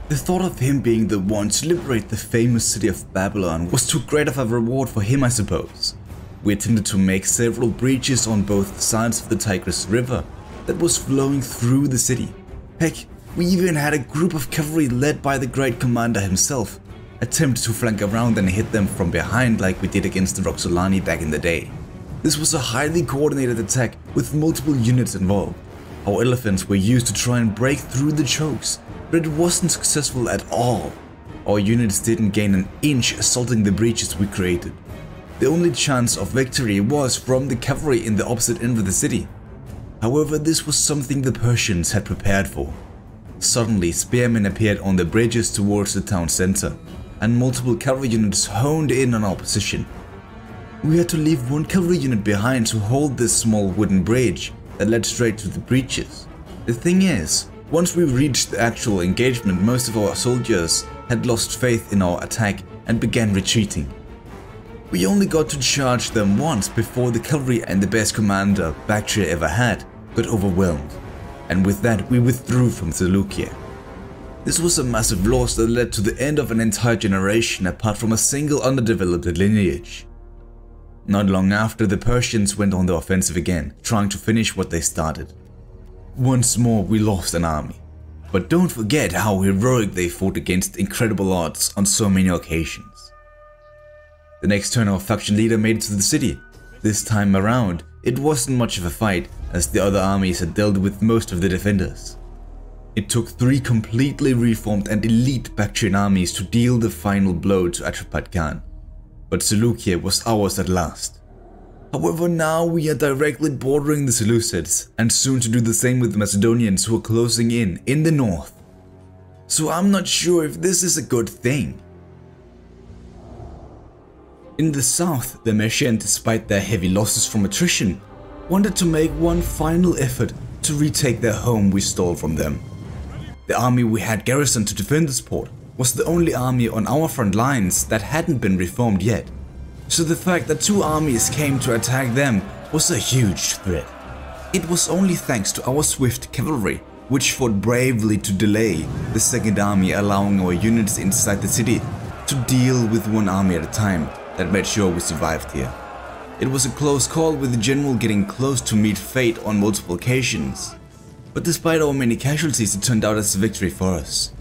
The thought of him being the one to liberate the famous city of Babylon was too great of a reward for him, I suppose. We attempted to make several breaches on both sides of the Tigris River that was flowing through the city. Heck, we even had a group of cavalry led by the great commander himself attempt to flank around and hit them from behind like we did against the Roxolani back in the day. This was a highly coordinated attack with multiple units involved. Our elephants were used to try and break through the chokes, but it wasn't successful at all. Our units didn't gain an inch assaulting the breaches we created. The only chance of victory was from the cavalry in the opposite end of the city. However, this was something the Persians had prepared for. Suddenly, spearmen appeared on the bridges towards the town center, and multiple cavalry units honed in on our position. We had to leave one cavalry unit behind to hold this small wooden bridge that led straight to the breaches. The thing is, once we reached the actual engagement, most of our soldiers had lost faith in our attack and began retreating. We only got to charge them once before the cavalry and the best commander Bactria ever had got overwhelmed, and with that we withdrew from Seleucia. This was a massive loss that led to the end of an entire generation apart from a single underdeveloped lineage. Not long after, the Persians went on the offensive again, trying to finish what they started. Once more we lost an army, but don't forget how heroic they fought against incredible odds on so many occasions. The next turn our faction leader made it to the city. This time around, it wasn't much of a fight as the other armies had dealt with most of the defenders. It took three completely reformed and elite Bactrian armies to deal the final blow to Atropat Khan, but Seleucia was ours at last. However, now we are directly bordering the Seleucids and soon to do the same with the Macedonians who are closing in the north. So I'm not sure if this is a good thing. In the south, the Mauryan, despite their heavy losses from attrition, wanted to make one final effort to retake their home we stole from them. The army we had garrisoned to defend this port was the only army on our front lines that hadn't been reformed yet. So the fact that two armies came to attack them was a huge threat. It was only thanks to our swift cavalry, which fought bravely to delay the second army, allowing our units inside the city to deal with one army at a time, that made sure we survived here. It was a close call, with the general getting close to meet fate on multiple occasions, but despite our many casualties, it turned out as a victory for us,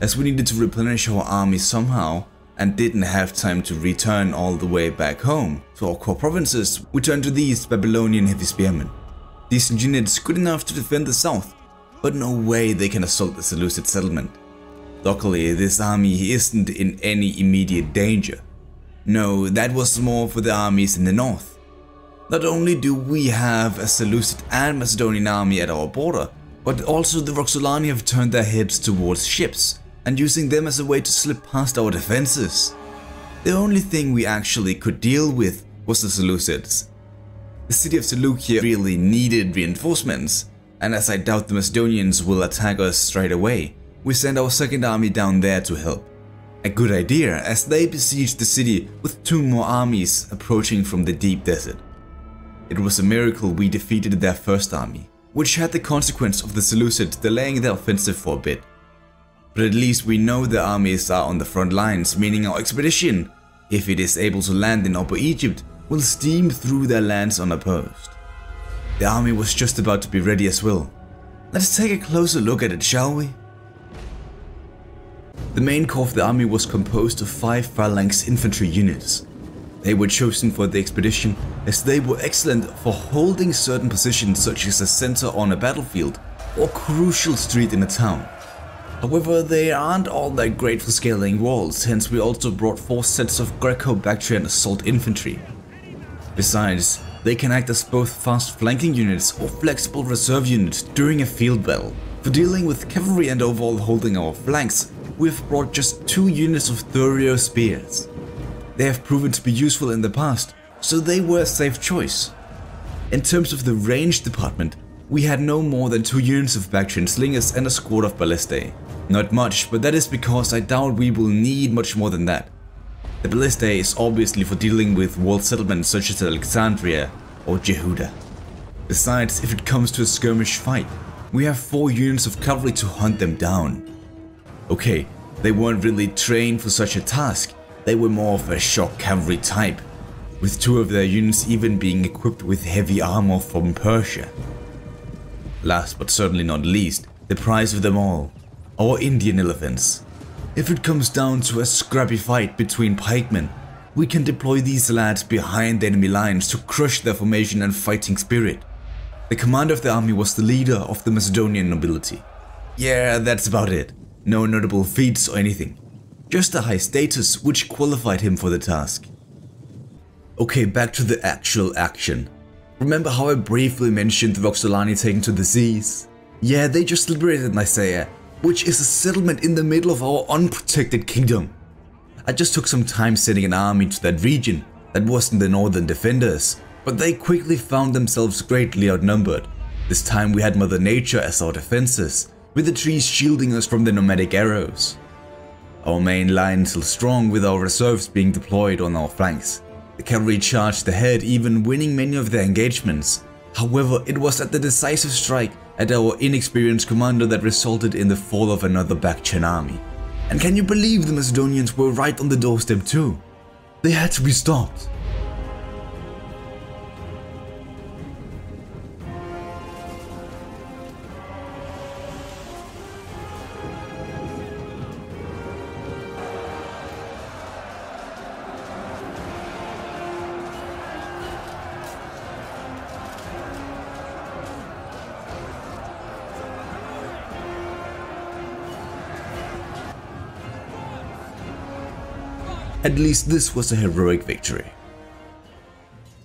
as we needed to replenish our army somehow and didn't have time to return all the way back home to our core provinces. We turned to these Babylonian heavy spearmen. These units good enough to defend the south, but no way they can assault the Seleucid settlement. Luckily, this army isn't in any immediate danger. No, that was more for the armies in the north. Not only do we have a Seleucid and Macedonian army at our border, but also the Roxolani have turned their heads towards ships and using them as a way to slip past our defenses. The only thing we actually could deal with was the Seleucids. The city of Seleucia really needed reinforcements, and as I doubt the Macedonians will attack us straight away, we sent our second army down there to help. A good idea, as they besieged the city with two more armies approaching from the deep desert. It was a miracle we defeated their first army, which had the consequence of the Seleucids delaying their offensive for a bit. But at least we know the armies are on the front lines, meaning our expedition, if it is able to land in Upper Egypt, will steam through their lands unopposed. The army was just about to be ready as well. Let's take a closer look at it, shall we? The main core of the army was composed of 5 phalanx infantry units. They were chosen for the expedition as they were excellent for holding certain positions such as a center on a battlefield or crucial street in a town. However, they aren't all that great for scaling walls, hence we also brought 4 sets of Greco-Bactrian assault infantry. Besides, they can act as both fast flanking units or flexible reserve units during a field battle. For dealing with cavalry and overall holding our flanks, we have brought just 2 units of Thurio spears. They have proven to be useful in the past, so they were a safe choice. In terms of the range department, we had no more than 2 units of Bactrian slingers and a squad of ballistae. Not much, but that is because I doubt we will need much more than that. The ballistae is obviously for dealing with walled settlements such as Alexandria or Jehuda. Besides, if it comes to a skirmish fight, we have 4 units of cavalry to hunt them down. Okay, they weren't really trained for such a task, they were more of a shock cavalry type, with 2 of their units even being equipped with heavy armor from Persia. Last but certainly not least, the prize of them all, our Indian elephants. If it comes down to a scrappy fight between pikemen, we can deploy these lads behind the enemy lines to crush their formation and fighting spirit. The commander of the army was the leader of the Macedonian nobility. Yeah, that's about it. No notable feats or anything. Just a high status which qualified him for the task. Okay, back to the actual action. Remember how I briefly mentioned the Roxolani taking to the seas? Yeah, they just liberated Nicaea, which is a settlement in the middle of our unprotected kingdom. I just took some time sending an army to that region that wasn't the northern defenders, but they quickly found themselves greatly outnumbered. This time we had Mother Nature as our defenses, with the trees shielding us from the nomadic arrows. Our main line still strong with our reserves being deployed on our flanks. The cavalry charged ahead, even winning many of their engagements. However, it was at the decisive strike at our inexperienced commander that resulted in the fall of another Bactrian army. And can you believe the Macedonians were right on the doorstep too? They had to be stopped. At least this was a heroic victory.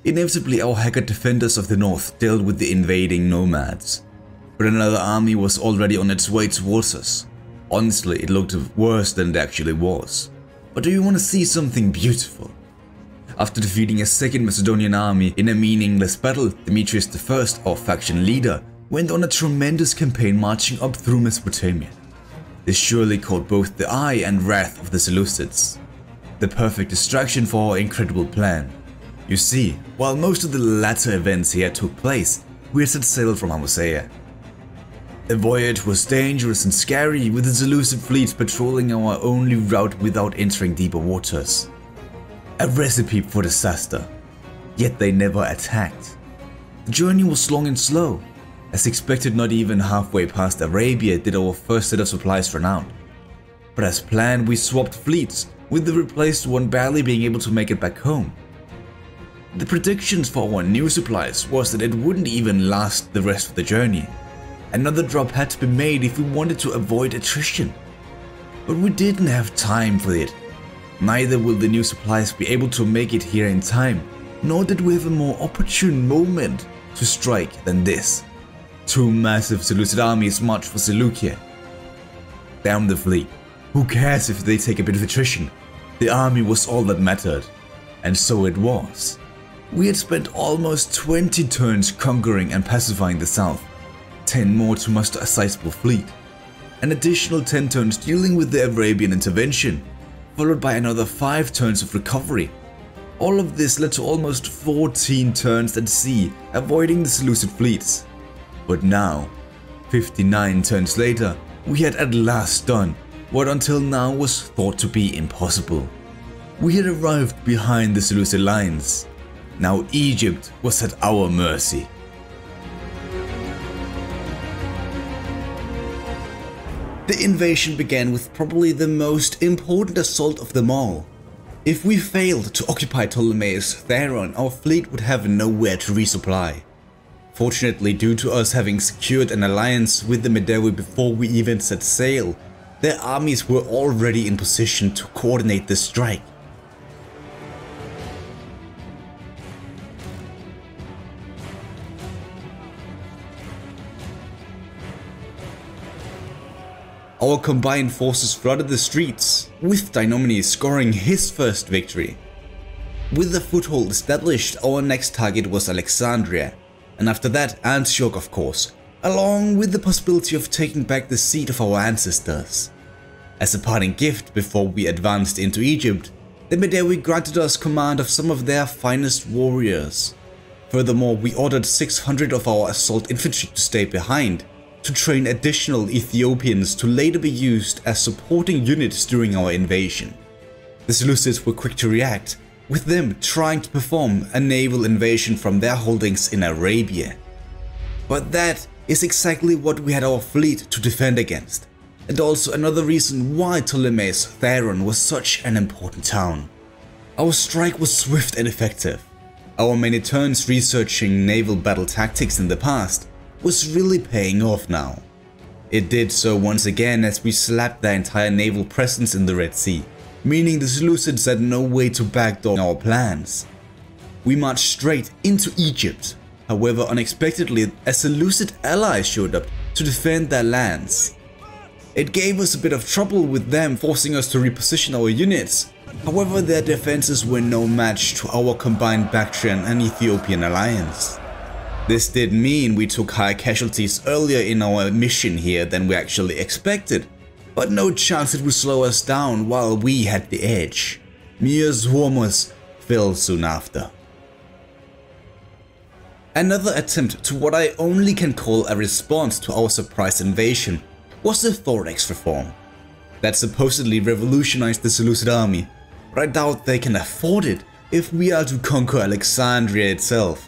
Inevitably, our Haggard defenders of the north dealt with the invading nomads, but another army was already on its way towards us. Honestly, it looked worse than it actually was. But do you want to see something beautiful? After defeating a second Macedonian army in a meaningless battle, Demetrius I, our faction leader, went on a tremendous campaign marching up through Mesopotamia. This surely caught both the eye and wrath of the Seleucids. The perfect distraction for our incredible plan. You see, while most of the latter events here took place, we had set sail from Hamosea. The voyage was dangerous and scary, with the Seleucid fleet patrolling our only route without entering deeper waters. A recipe for disaster. Yet they never attacked. The journey was long and slow. As expected, not even halfway past Arabia did our first set of supplies run out. But as planned, we swapped fleets, with the replaced one barely being able to make it back home. The predictions for our new supplies was that it wouldn't even last the rest of the journey. Another drop had to be made if we wanted to avoid attrition. But we didn't have time for it. Neither will the new supplies be able to make it here in time, nor did we have a more opportune moment to strike than this. 2 massive Seleucid armies marched for Seleucia. Damn the fleet. Who cares if they take a bit of attrition? The army was all that mattered. And so it was. We had spent almost 20 turns conquering and pacifying the south, 10 more to muster a sizable fleet, an additional 10 turns dealing with the Arabian intervention, followed by another 5 turns of recovery, All of this led to almost 14 turns at sea, avoiding the Seleucid fleets. But now, 59 turns later, we had at last done what until now was thought to be impossible. We had arrived behind the Seleucid lines. Now Egypt was at our mercy. The invasion began with probably the most important assault of them all. If we failed to occupy Ptolemais Theron, our fleet would have nowhere to resupply. Fortunately, due to us having secured an alliance with the Medewi before we even set sail, their armies were already in position to coordinate the strike. Our combined forces flooded the streets, with Dynomenes scoring his first victory. With the foothold established, our next target was Alexandria, and after that Antioch of course, along with the possibility of taking back the seat of our ancestors. As a parting gift before we advanced into Egypt, the Medewi granted us command of some of their finest warriors. Furthermore, we ordered 600 of our assault infantry to stay behind, to train additional Ethiopians to later be used as supporting units during our invasion. The Seleucids were quick to react, with them trying to perform a naval invasion from their holdings in Arabia. But that is exactly what we had our fleet to defend against, and also another reason why Ptolemais Theron was such an important town. Our strike was swift and effective. Our many turns researching naval battle tactics in the past was really paying off now. It did so once again as we slapped their entire naval presence in the Red Sea, meaning the Seleucids had no way to backdoor our plans. We marched straight into Egypt. However, unexpectedly, a Seleucid ally showed up to defend their lands. It gave us a bit of trouble with them forcing us to reposition our units. However, their defenses were no match to our combined Bactrian and Ethiopian alliance. This did mean we took higher casualties earlier in our mission here than we actually expected, but no chance it would slow us down while we had the edge. Mia's Hormuz fell soon after. Another attempt to what I only can call a response to our surprise invasion was the Thorax reform. That supposedly revolutionized the Seleucid army, but I doubt they can afford it if we are to conquer Alexandria itself.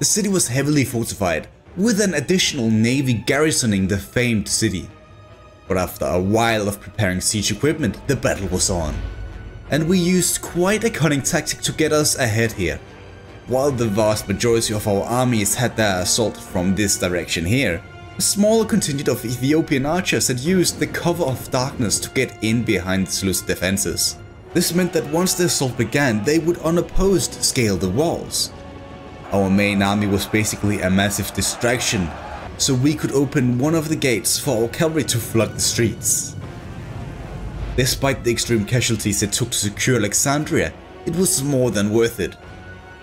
The city was heavily fortified, with an additional navy garrisoning the famed city. But after a while of preparing siege equipment, the battle was on. And we used quite a cunning tactic to get us ahead here. While the vast majority of our armies had their assault from this direction here, a small contingent of Ethiopian archers had used the cover of darkness to get in behind the Seleucid defenses. This meant that once the assault began, they would unopposed scale the walls. Our main army was basically a massive distraction, so we could open one of the gates for our cavalry to flood the streets. Despite the extreme casualties it took to secure Alexandria, it was more than worth it.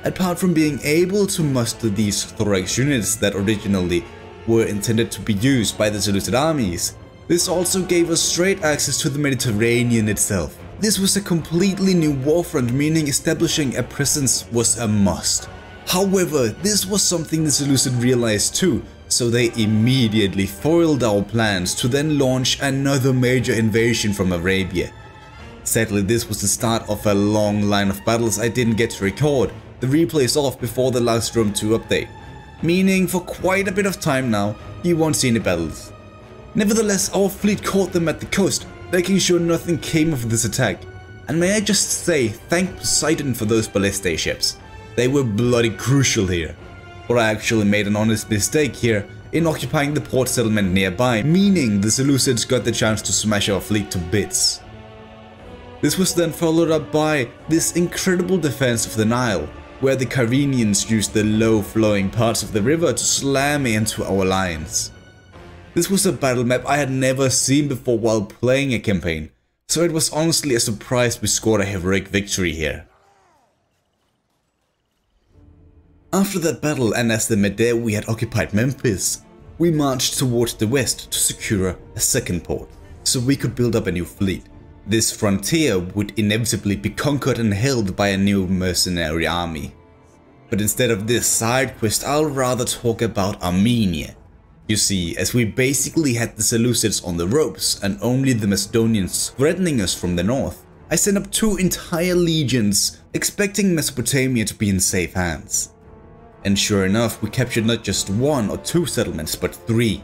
Apart from being able to muster these Thorax units that originally were intended to be used by the Seleucid armies, this also gave us straight access to the Mediterranean itself. This was a completely new warfront, meaning establishing a presence was a must. However, this was something the Seleucid realized too, so they immediately foiled our plans to then launch another major invasion from Arabia. Sadly, this was the start of a long line of battles I didn't get to record the replays of before the last Rome 2 update, meaning for quite a bit of time now, you won't see any battles. Nevertheless, our fleet caught them at the coast, making sure nothing came of this attack. And may I just say, thank Poseidon for those ballistae ships. They were bloody crucial here, but I actually made an honest mistake here in occupying the port settlement nearby, meaning the Seleucids got the chance to smash our fleet to bits. This was then followed up by this incredible defense of the Nile, where the Kyrenians used the low flowing parts of the river to slam into our lines. This was a battle map I had never seen before while playing a campaign, so it was honestly a surprise we scored a heroic victory here. After that battle, and as the Medewi had occupied Memphis, we marched towards the west to secure a second port, so we could build up a new fleet. This frontier would inevitably be conquered and held by a new mercenary army. But instead of this side quest, I'll rather talk about Armenia. You see, as we basically had the Seleucids on the ropes and only the Macedonians threatening us from the north, I sent up two entire legions expecting Mesopotamia to be in safe hands. And sure enough, we captured not just one or two settlements, but three.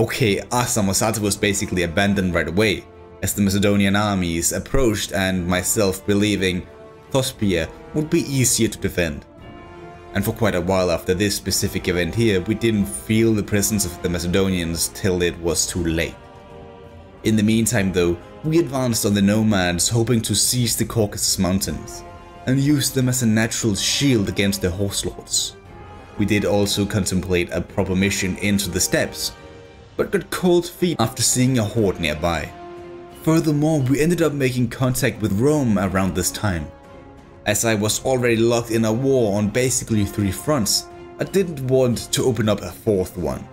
Okay, Arsamosata was basically abandoned right away, as the Macedonian armies approached and myself believing Thospia would be easier to defend. And for quite a while after this specific event here, we didn't feel the presence of the Macedonians till it was too late. In the meantime though, we advanced on the nomads, hoping to seize the Caucasus mountains and use them as a natural shield against the horse lords. We did also contemplate a proper mission into the steppes, but got cold feet after seeing a horde nearby. Furthermore, we ended up making contact with Rome around this time. As I was already locked in a war on basically three fronts, I didn't want to open up a fourth one.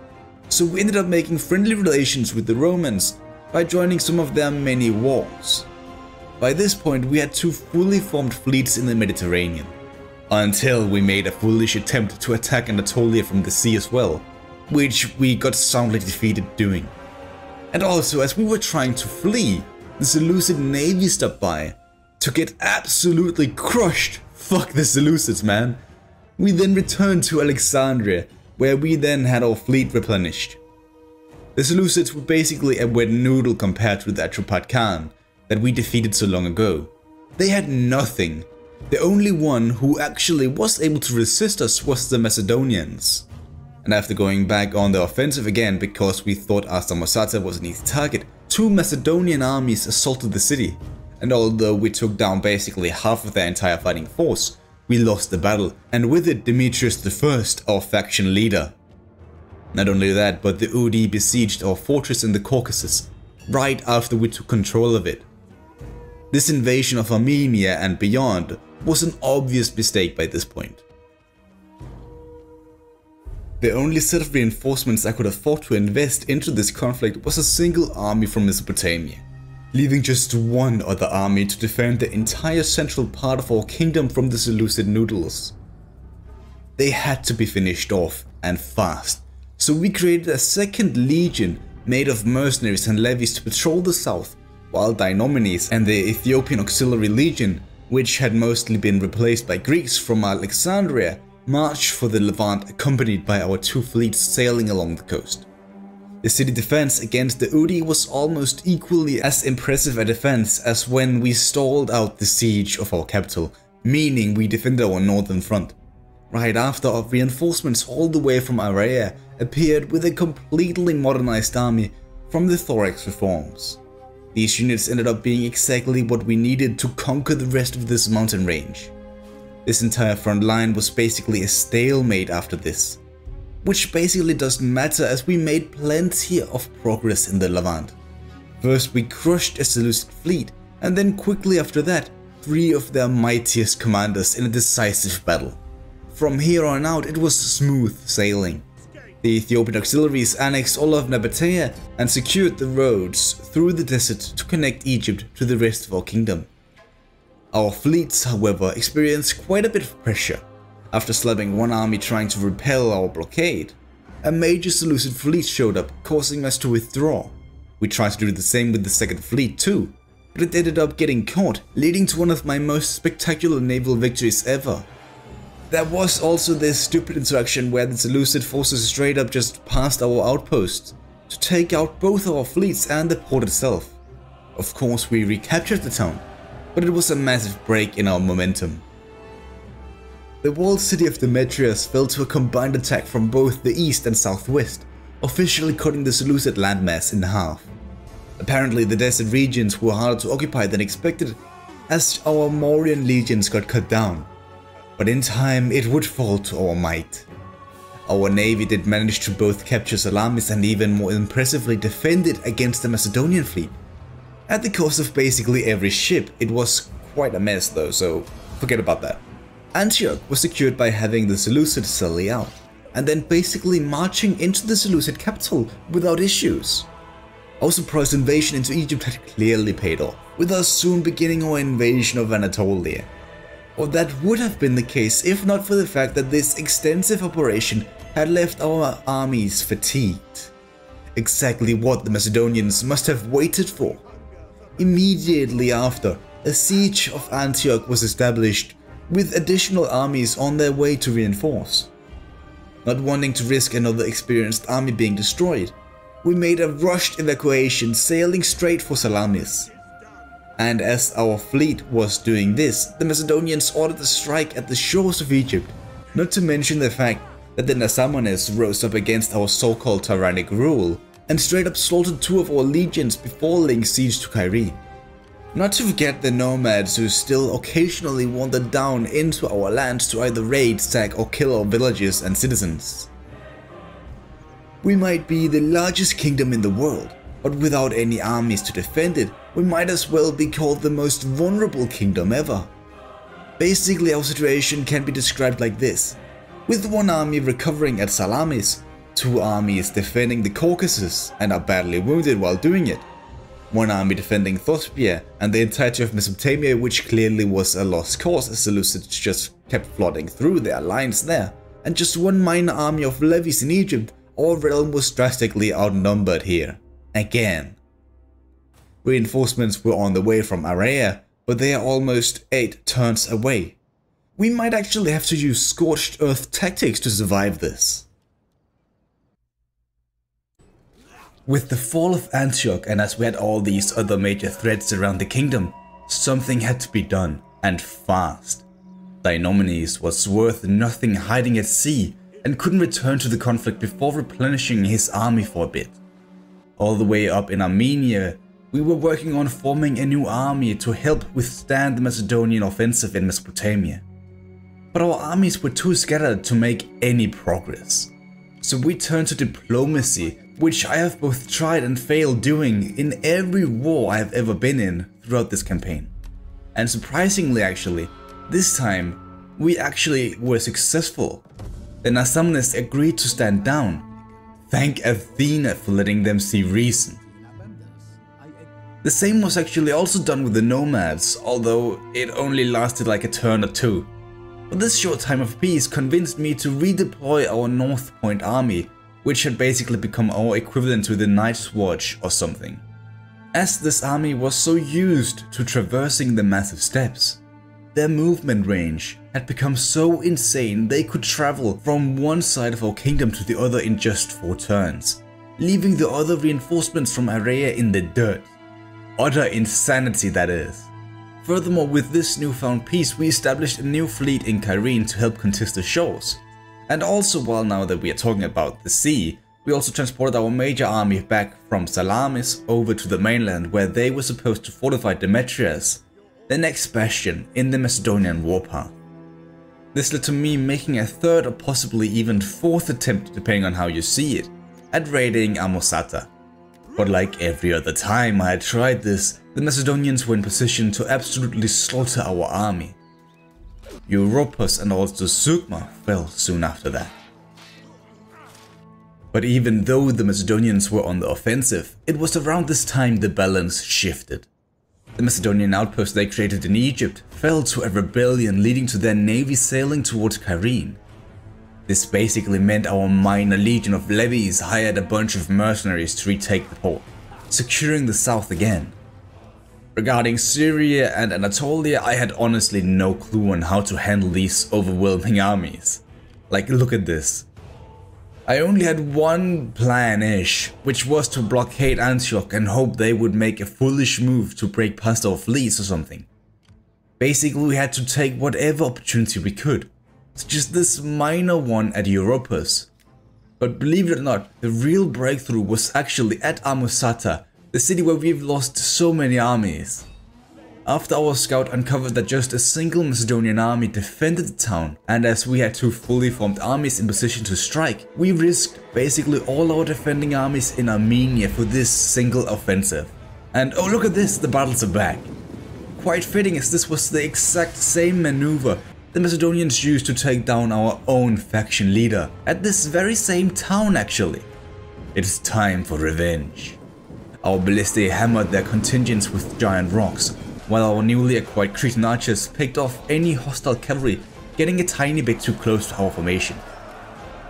So we ended up making friendly relations with the Romans by joining some of their many wars. By this point, we had two fully formed fleets in the Mediterranean, until we made a foolish attempt to attack Anatolia from the sea as well, which we got soundly defeated doing. And also, as we were trying to flee, the Seleucid navy stopped by to get absolutely crushed. Fuck the Seleucids, man. We then returned to Alexandria, where we then had our fleet replenished. The Seleucids were basically a wet noodle compared to the Atropat Khan that we defeated so long ago. They had nothing. The only one who actually was able to resist us was the Macedonians. And after going back on the offensive again because we thought Arsamosata was an easy target, two Macedonian armies assaulted the city, and although we took down basically half of their entire fighting force, we lost the battle, and with it Demetrius I, our faction leader. Not only that, but the Udi besieged our fortress in the Caucasus right after we took control of it. This invasion of Armenia and beyond was an obvious mistake by this point. The only set of reinforcements I could afford to invest into this conflict was a single army from Mesopotamia, leaving just one other army to defend the entire central part of our kingdom from the Seleucid noodles. They had to be finished off, and fast. So we created a second legion made of mercenaries and levies to patrol the south, while Dynomenes and the Ethiopian auxiliary legion, which had mostly been replaced by Greeks from Alexandria, marched for the Levant accompanied by our two fleets sailing along the coast. The city defense against the Udi was almost equally as impressive a defense as when we stalled out the siege of our capital, meaning we defended our northern front. Right after, our reinforcements all the way from Areia appeared with a completely modernized army from the Thorax reforms. These units ended up being exactly what we needed to conquer the rest of this mountain range. This entire front line was basically a stalemate after this, which basically doesn't matter as we made plenty of progress in the Levant. First we crushed a Seleucid fleet, and then quickly after that, three of their mightiest commanders in a decisive battle. From here on out, it was smooth sailing. The Ethiopian auxiliaries annexed all of Nabatea and secured the roads through the desert to connect Egypt to the rest of our kingdom. Our fleets, however, experienced quite a bit of pressure. After slapping one army trying to repel our blockade, a major Seleucid fleet showed up, causing us to withdraw. We tried to do the same with the second fleet too, but it ended up getting caught, leading to one of my most spectacular naval victories ever. There was also this stupid interaction where the Seleucid forces straight up just passed our outposts to take out both our fleets and the port itself. Of course we recaptured the town, but it was a massive break in our momentum. The walled city of Demetrius fell to a combined attack from both the east and southwest, officially cutting the Seleucid landmass in half. Apparently the desert regions were harder to occupy than expected, as our Mauryan legions got cut down. But in time, it would fall to our might. Our navy did manage to both capture Salamis and even more impressively defend it against the Macedonian fleet. At the cost of basically every ship. It was quite a mess though, so forget about that. Antioch was secured by having the Seleucids sally out, and then basically marching into the Seleucid capital without issues. Our surprise invasion into Egypt had clearly paid off. with us soon beginning our invasion of Anatolia. Or that would have been the case if not for the fact that this extensive operation had left our armies fatigued. Exactly what the Macedonians must have waited for. Immediately after, a siege of Antioch was established, with additional armies on their way to reinforce. Not wanting to risk another experienced army being destroyed, we made a rushed evacuation sailing straight for Salamis. And as our fleet was doing this, the Macedonians ordered a strike at the shores of Egypt, not to mention the fact that the Nasamones rose up against our so-called tyrannic rule and straight up slaughtered two of our legions before laying siege to Kyrie. Not to forget the nomads who still occasionally wandered down into our lands to either raid, sack or kill our villages and citizens. We might be the largest kingdom in the world, but without any armies to defend it, we might as well be called the most vulnerable kingdom ever. Basically, our situation can be described like this: with one army recovering at Salamis, two armies defending the Caucasus and are badly wounded while doing it, one army defending Thospia and the entirety of Mesopotamia, which clearly was a lost cause as Seleucids just kept flooding through their lines there, and just one minor army of levies in Egypt. Our realm was drastically outnumbered here, again. Reinforcements were on the way from Areia, but they are almost 8 turns away. We might actually have to use scorched earth tactics to survive this. With the fall of Antioch, and as we had all these other major threats around the kingdom, something had to be done, and fast. Dynomenes was worth nothing hiding at sea, and couldn't return to the conflict before replenishing his army for a bit. All the way up in Armenia, we were working on forming a new army to help withstand the Macedonian offensive in Mesopotamia. But our armies were too scattered to make any progress. So we turned to diplomacy, which I have both tried and failed doing in every war I have ever been in throughout this campaign. And surprisingly actually, this time we actually were successful. The Nasamones agreed to stand down. Thank Athena for letting them see reason. The same was actually also done with the nomads, although it only lasted like a turn or two. But this short time of peace convinced me to redeploy our North Point army, which had basically become our equivalent to the Night's Watch or something, as this army was so used to traversing the massive steppes. Their movement range had become so insane they could travel from one side of our kingdom to the other in just 4 turns, leaving the other reinforcements from Areia in the dirt. Utter insanity, that is. Furthermore, with this newfound peace, we established a new fleet in Cyrene to help contest the shores. And also, while now that we are talking about the sea, we also transported our major army back from Salamis over to the mainland, where they were supposed to fortify Demetrius, the next bastion in the Macedonian warpath. This led to me making a third or possibly even fourth attempt, depending on how you see it, at raiding Amosata. But like every other time I had tried this, the Macedonians were in position to absolutely slaughter our army. Europus and also Sugma fell soon after that. But even though the Macedonians were on the offensive, it was around this time the balance shifted. The Macedonian outpost they created in Egypt fell to a rebellion, leading to their navy sailing towards Cyrene. This basically meant our minor legion of levies hired a bunch of mercenaries to retake the port, securing the south again. Regarding Syria and Anatolia, I had honestly no clue on how to handle these overwhelming armies. Like, look at this. I only had one plan-ish, which was to blockade Antioch and hope they would make a foolish move to break past our fleets or something. Basically, we had to take whatever opportunity we could, such as this minor one at Europus. But believe it or not, the real breakthrough was actually at Amosata, the city where we've lost so many armies. After our scout uncovered that just a single Macedonian army defended the town, and as we had two fully formed armies in position to strike, we risked basically all our defending armies in Armenia for this single offensive. And oh, look at this, the battles are back. Quite fitting, as this was the exact same maneuver the Macedonians used to take down our own faction leader at this very same town actually. It's time for revenge. Our ballistae hammered their contingents with giant rocks, while our newly acquired Cretan archers picked off any hostile cavalry getting a tiny bit too close to our formation.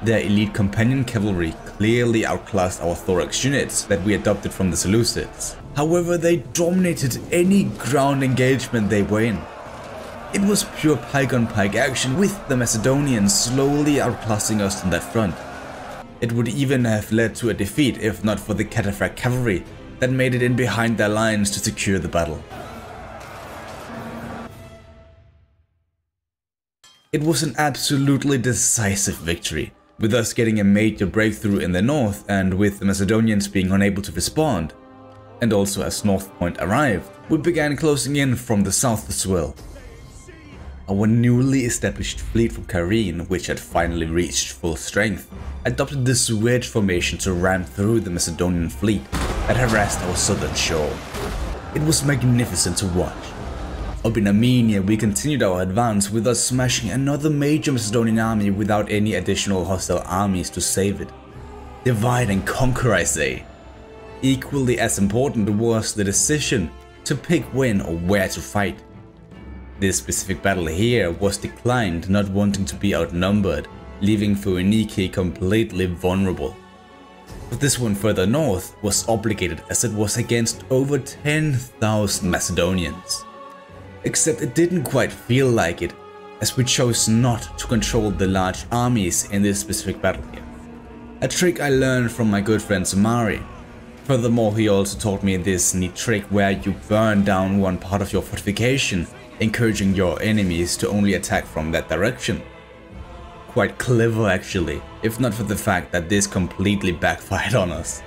Their elite companion cavalry clearly outclassed our Thorax units that we adopted from the Seleucids. However, they dominated any ground engagement they were in. It was pure pike-on-pike action, with the Macedonians slowly outclassing us on that front. It would even have led to a defeat if not for the cataphract cavalry that made it in behind their lines to secure the battle. It was an absolutely decisive victory, with us getting a major breakthrough in the north and with the Macedonians being unable to respond. And also as North Point arrived, we began closing in from the south as well. Our newly established fleet from Cyrene, which had finally reached full strength, adopted this weird formation to ram through the Macedonian fleet that harassed our southern shore. It was magnificent to watch. Up in Armenia, we continued our advance with us smashing another major Macedonian army without any additional hostile armies to save it. Divide and conquer, I say. Equally as important was the decision to pick when or where to fight. This specific battle here was declined, not wanting to be outnumbered, leaving Thurinike completely vulnerable. But this one further north was obligated, as it was against over 10,000 Macedonians. Except it didn't quite feel like it, as we chose not to control the large armies in this specific battle here. A trick I learned from my good friend Samari. Furthermore, he also taught me this neat trick where you burn down one part of your fortification, encouraging your enemies to only attack from that direction. Quite clever actually, if not for the fact that this completely backfired on us.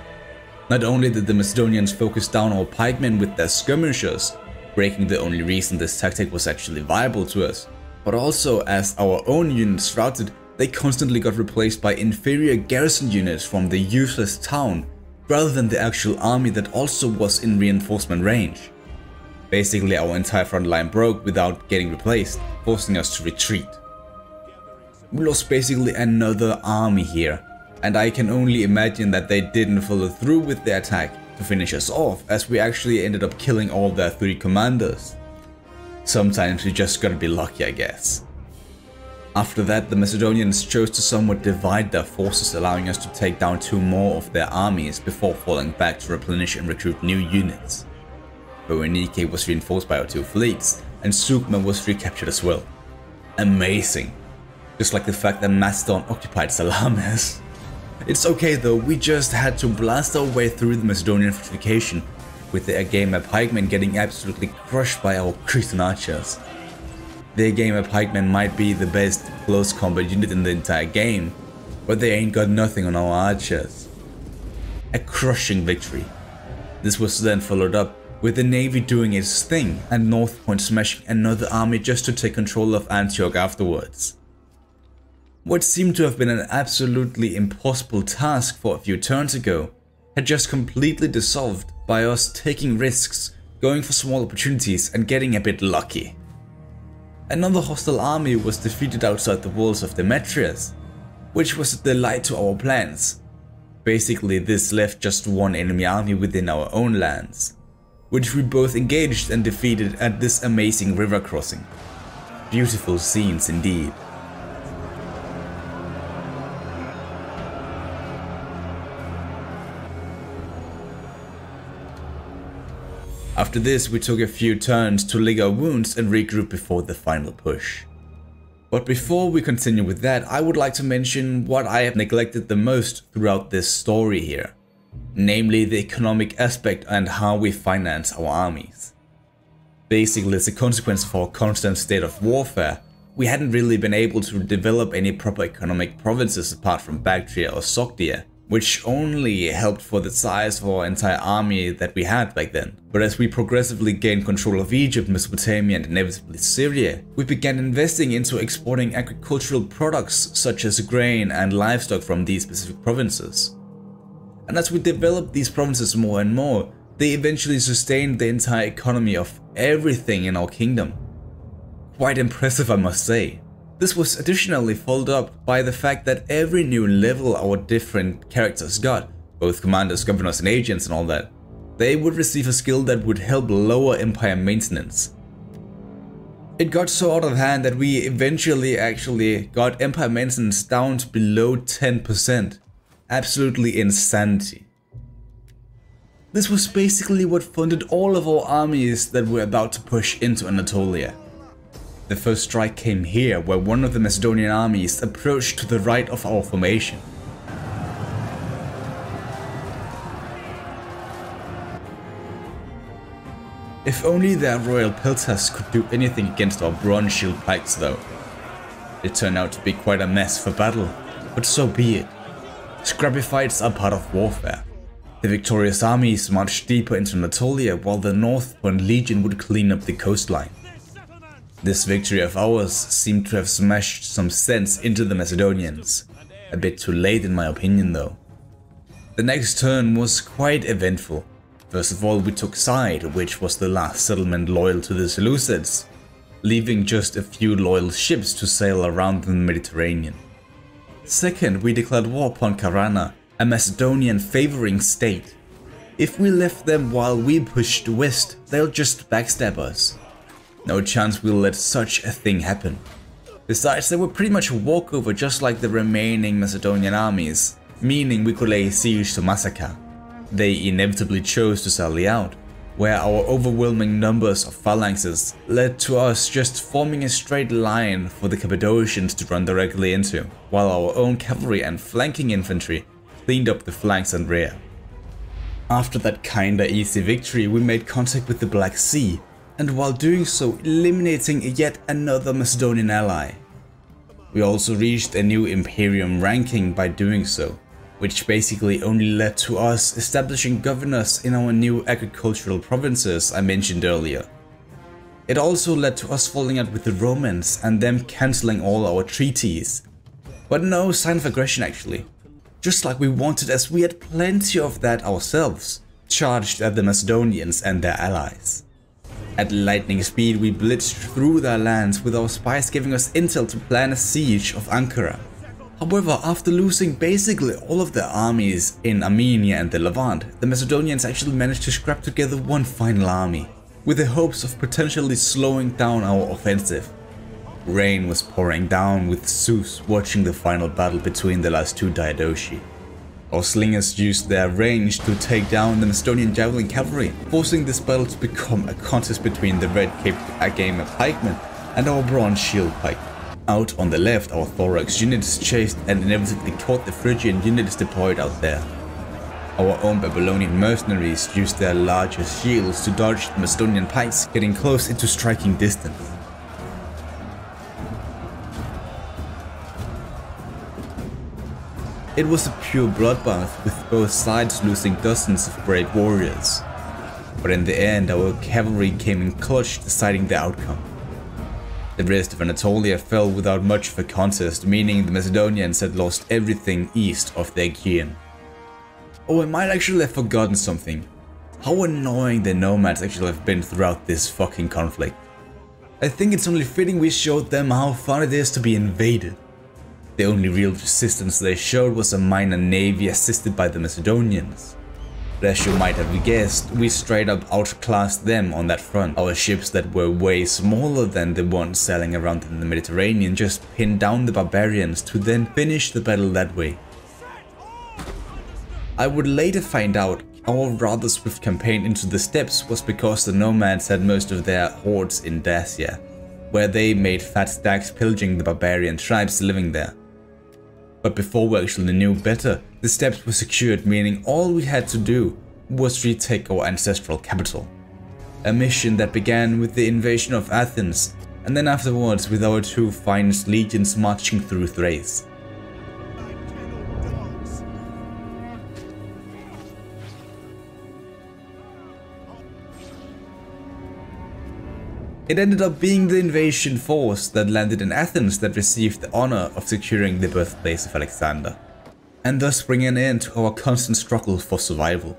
Not only did the Macedonians focus down our pikemen with their skirmishers, breaking the only reason this tactic was actually viable to us, but also as our own units routed, they constantly got replaced by inferior garrison units from the useless town, rather than the actual army that also was in reinforcement range. Basically, our entire front line broke without getting replaced, forcing us to retreat. We lost basically another army here, and I can only imagine that they didn't follow through with their attack to finish us off, as we actually ended up killing all their three commanders. Sometimes you just gotta be lucky, I guess. After that, the Macedonians chose to somewhat divide their forces, allowing us to take down two more of their armies before falling back to replenish and recruit new units. Berenike was reinforced by our two fleets, and Sukma was recaptured as well. Amazing. Just like the fact that Macedon occupied Salamis. It's okay though, we just had to blast our way through the Macedonian fortification, with the Agama pikemen getting absolutely crushed by our Cretan archers. The Agama pikemen might be the best close combat unit in the entire game, but they ain't got nothing on our archers. A crushing victory. This was then followed up with the navy doing its thing and North Point smashing another army just to take control of Antioch afterwards. What seemed to have been an absolutely impossible task for a few turns ago had just completely dissolved by us taking risks, going for small opportunities and getting a bit lucky. Another hostile army was defeated outside the walls of Demetrius, which was a delight to our plans. Basically, this left just one enemy army within our own lands, which we both engaged and defeated at this amazing river crossing. Beautiful scenes indeed. After this, we took a few turns to lick our wounds and regroup before the final push. But before we continue with that, I would like to mention what I have neglected the most throughout this story here. Namely, the economic aspect and how we finance our armies. Basically, as a consequence of our constant state of warfare, we hadn't really been able to develop any proper economic provinces apart from Bactria or Sogdia, which only helped for the size of our entire army that we had back then. But as we progressively gained control of Egypt, Mesopotamia and inevitably Syria, we began investing into exporting agricultural products such as grain and livestock from these specific provinces. And as we developed these provinces more and more, they eventually sustained the entire economy of everything in our kingdom. Quite impressive, I must say. This was additionally followed up by the fact that every new level our different characters got, both commanders, governors and agents and all that, They would receive a skill that would help lower empire maintenance. It got so out of hand that we eventually actually got empire maintenance down to below 10%. Absolutely insanity. This was basically what funded all of our armies that were about to push into Anatolia. The first strike came here, where one of the Macedonian armies approached to the right of our formation. If only their royal pelters could do anything against our bronze shield pikes though. It turned out to be quite a mess for battle, but so be it. Scrappy fights are part of warfare. The victorious armies marched deeper into Anatolia, while the Northbound Legion would clean up the coastline. This victory of ours seemed to have smashed some sense into the Macedonians. A bit too late in my opinion though. The next turn was quite eventful. First of all, we took Side, which was the last settlement loyal to the Seleucids, leaving just a few loyal ships to sail around the Mediterranean. Second, we declared war upon Kamana, a Macedonian favoring state. If we left them while we pushed west, they'll just backstab us. No chance we'll let such a thing happen. Besides, they were pretty much a walkover just like the remaining Macedonian armies, meaning we could lay siege to Massaca. They inevitably chose to sally out, where our overwhelming numbers of phalanxes led to us just forming a straight line for the Cappadocians to run directly into, while our own cavalry and flanking infantry cleaned up the flanks and rear. After that kinda easy victory, we made contact with the Black Sea, and while doing so eliminating yet another Macedonian ally. We also reached a new Imperium ranking by doing so, which basically only led to us establishing governors in our new agricultural provinces I mentioned earlier. It also led to us falling out with the Romans and them cancelling all our treaties. But no sign of aggression actually. Just like we wanted, as we had plenty of that ourselves, charged at the Macedonians and their allies. At lightning speed we blitzed through their lands, with our spies giving us intel to plan a siege of Ankara. However, after losing basically all of their armies in Armenia and the Levant, the Macedonians actually managed to scrap together one final army, with the hopes of potentially slowing down our offensive. Rain was pouring down, with Zeus watching the final battle between the last two Diadochi. Our slingers used their range to take down the Macedonian javelin cavalry, forcing this battle to become a contest between the red-caped Agama pikemen and our bronze shield pikemen. Out on the left, our Thorax units chased and inevitably caught the Phrygian units deployed out there. Our own Babylonian mercenaries used their larger shields to dodge the Macedonian pikes, getting close into striking distance. It was a pure bloodbath, with both sides losing dozens of brave warriors. But in the end, our cavalry came in clutch, deciding the outcome. The rest of Anatolia fell without much of a contest, meaning the Macedonians had lost everything east of the Aegean. Oh, I might actually have forgotten something. How annoying the nomads actually have been throughout this fucking conflict. I think it's only fitting we showed them how fun it is to be invaded. The only real resistance they showed was a minor navy assisted by the Macedonians. But as you might have guessed, we straight up outclassed them on that front. Our ships that were way smaller than the ones sailing around in the Mediterranean just pinned down the barbarians to then finish the battle that way. I would later find out our rather swift campaign into the steppes was because the nomads had most of their hordes in Dacia, where they made fat stacks pillaging the barbarian tribes living there. But before we actually knew better, the steppes were secured, meaning all we had to do was retake our ancestral capital. A mission that began with the invasion of Athens, and then afterwards with our two finest legions marching through Thrace. It ended up being the invasion force that landed in Athens that received the honor of securing the birthplace of Alexander, and thus bringing an end to our constant struggle for survival.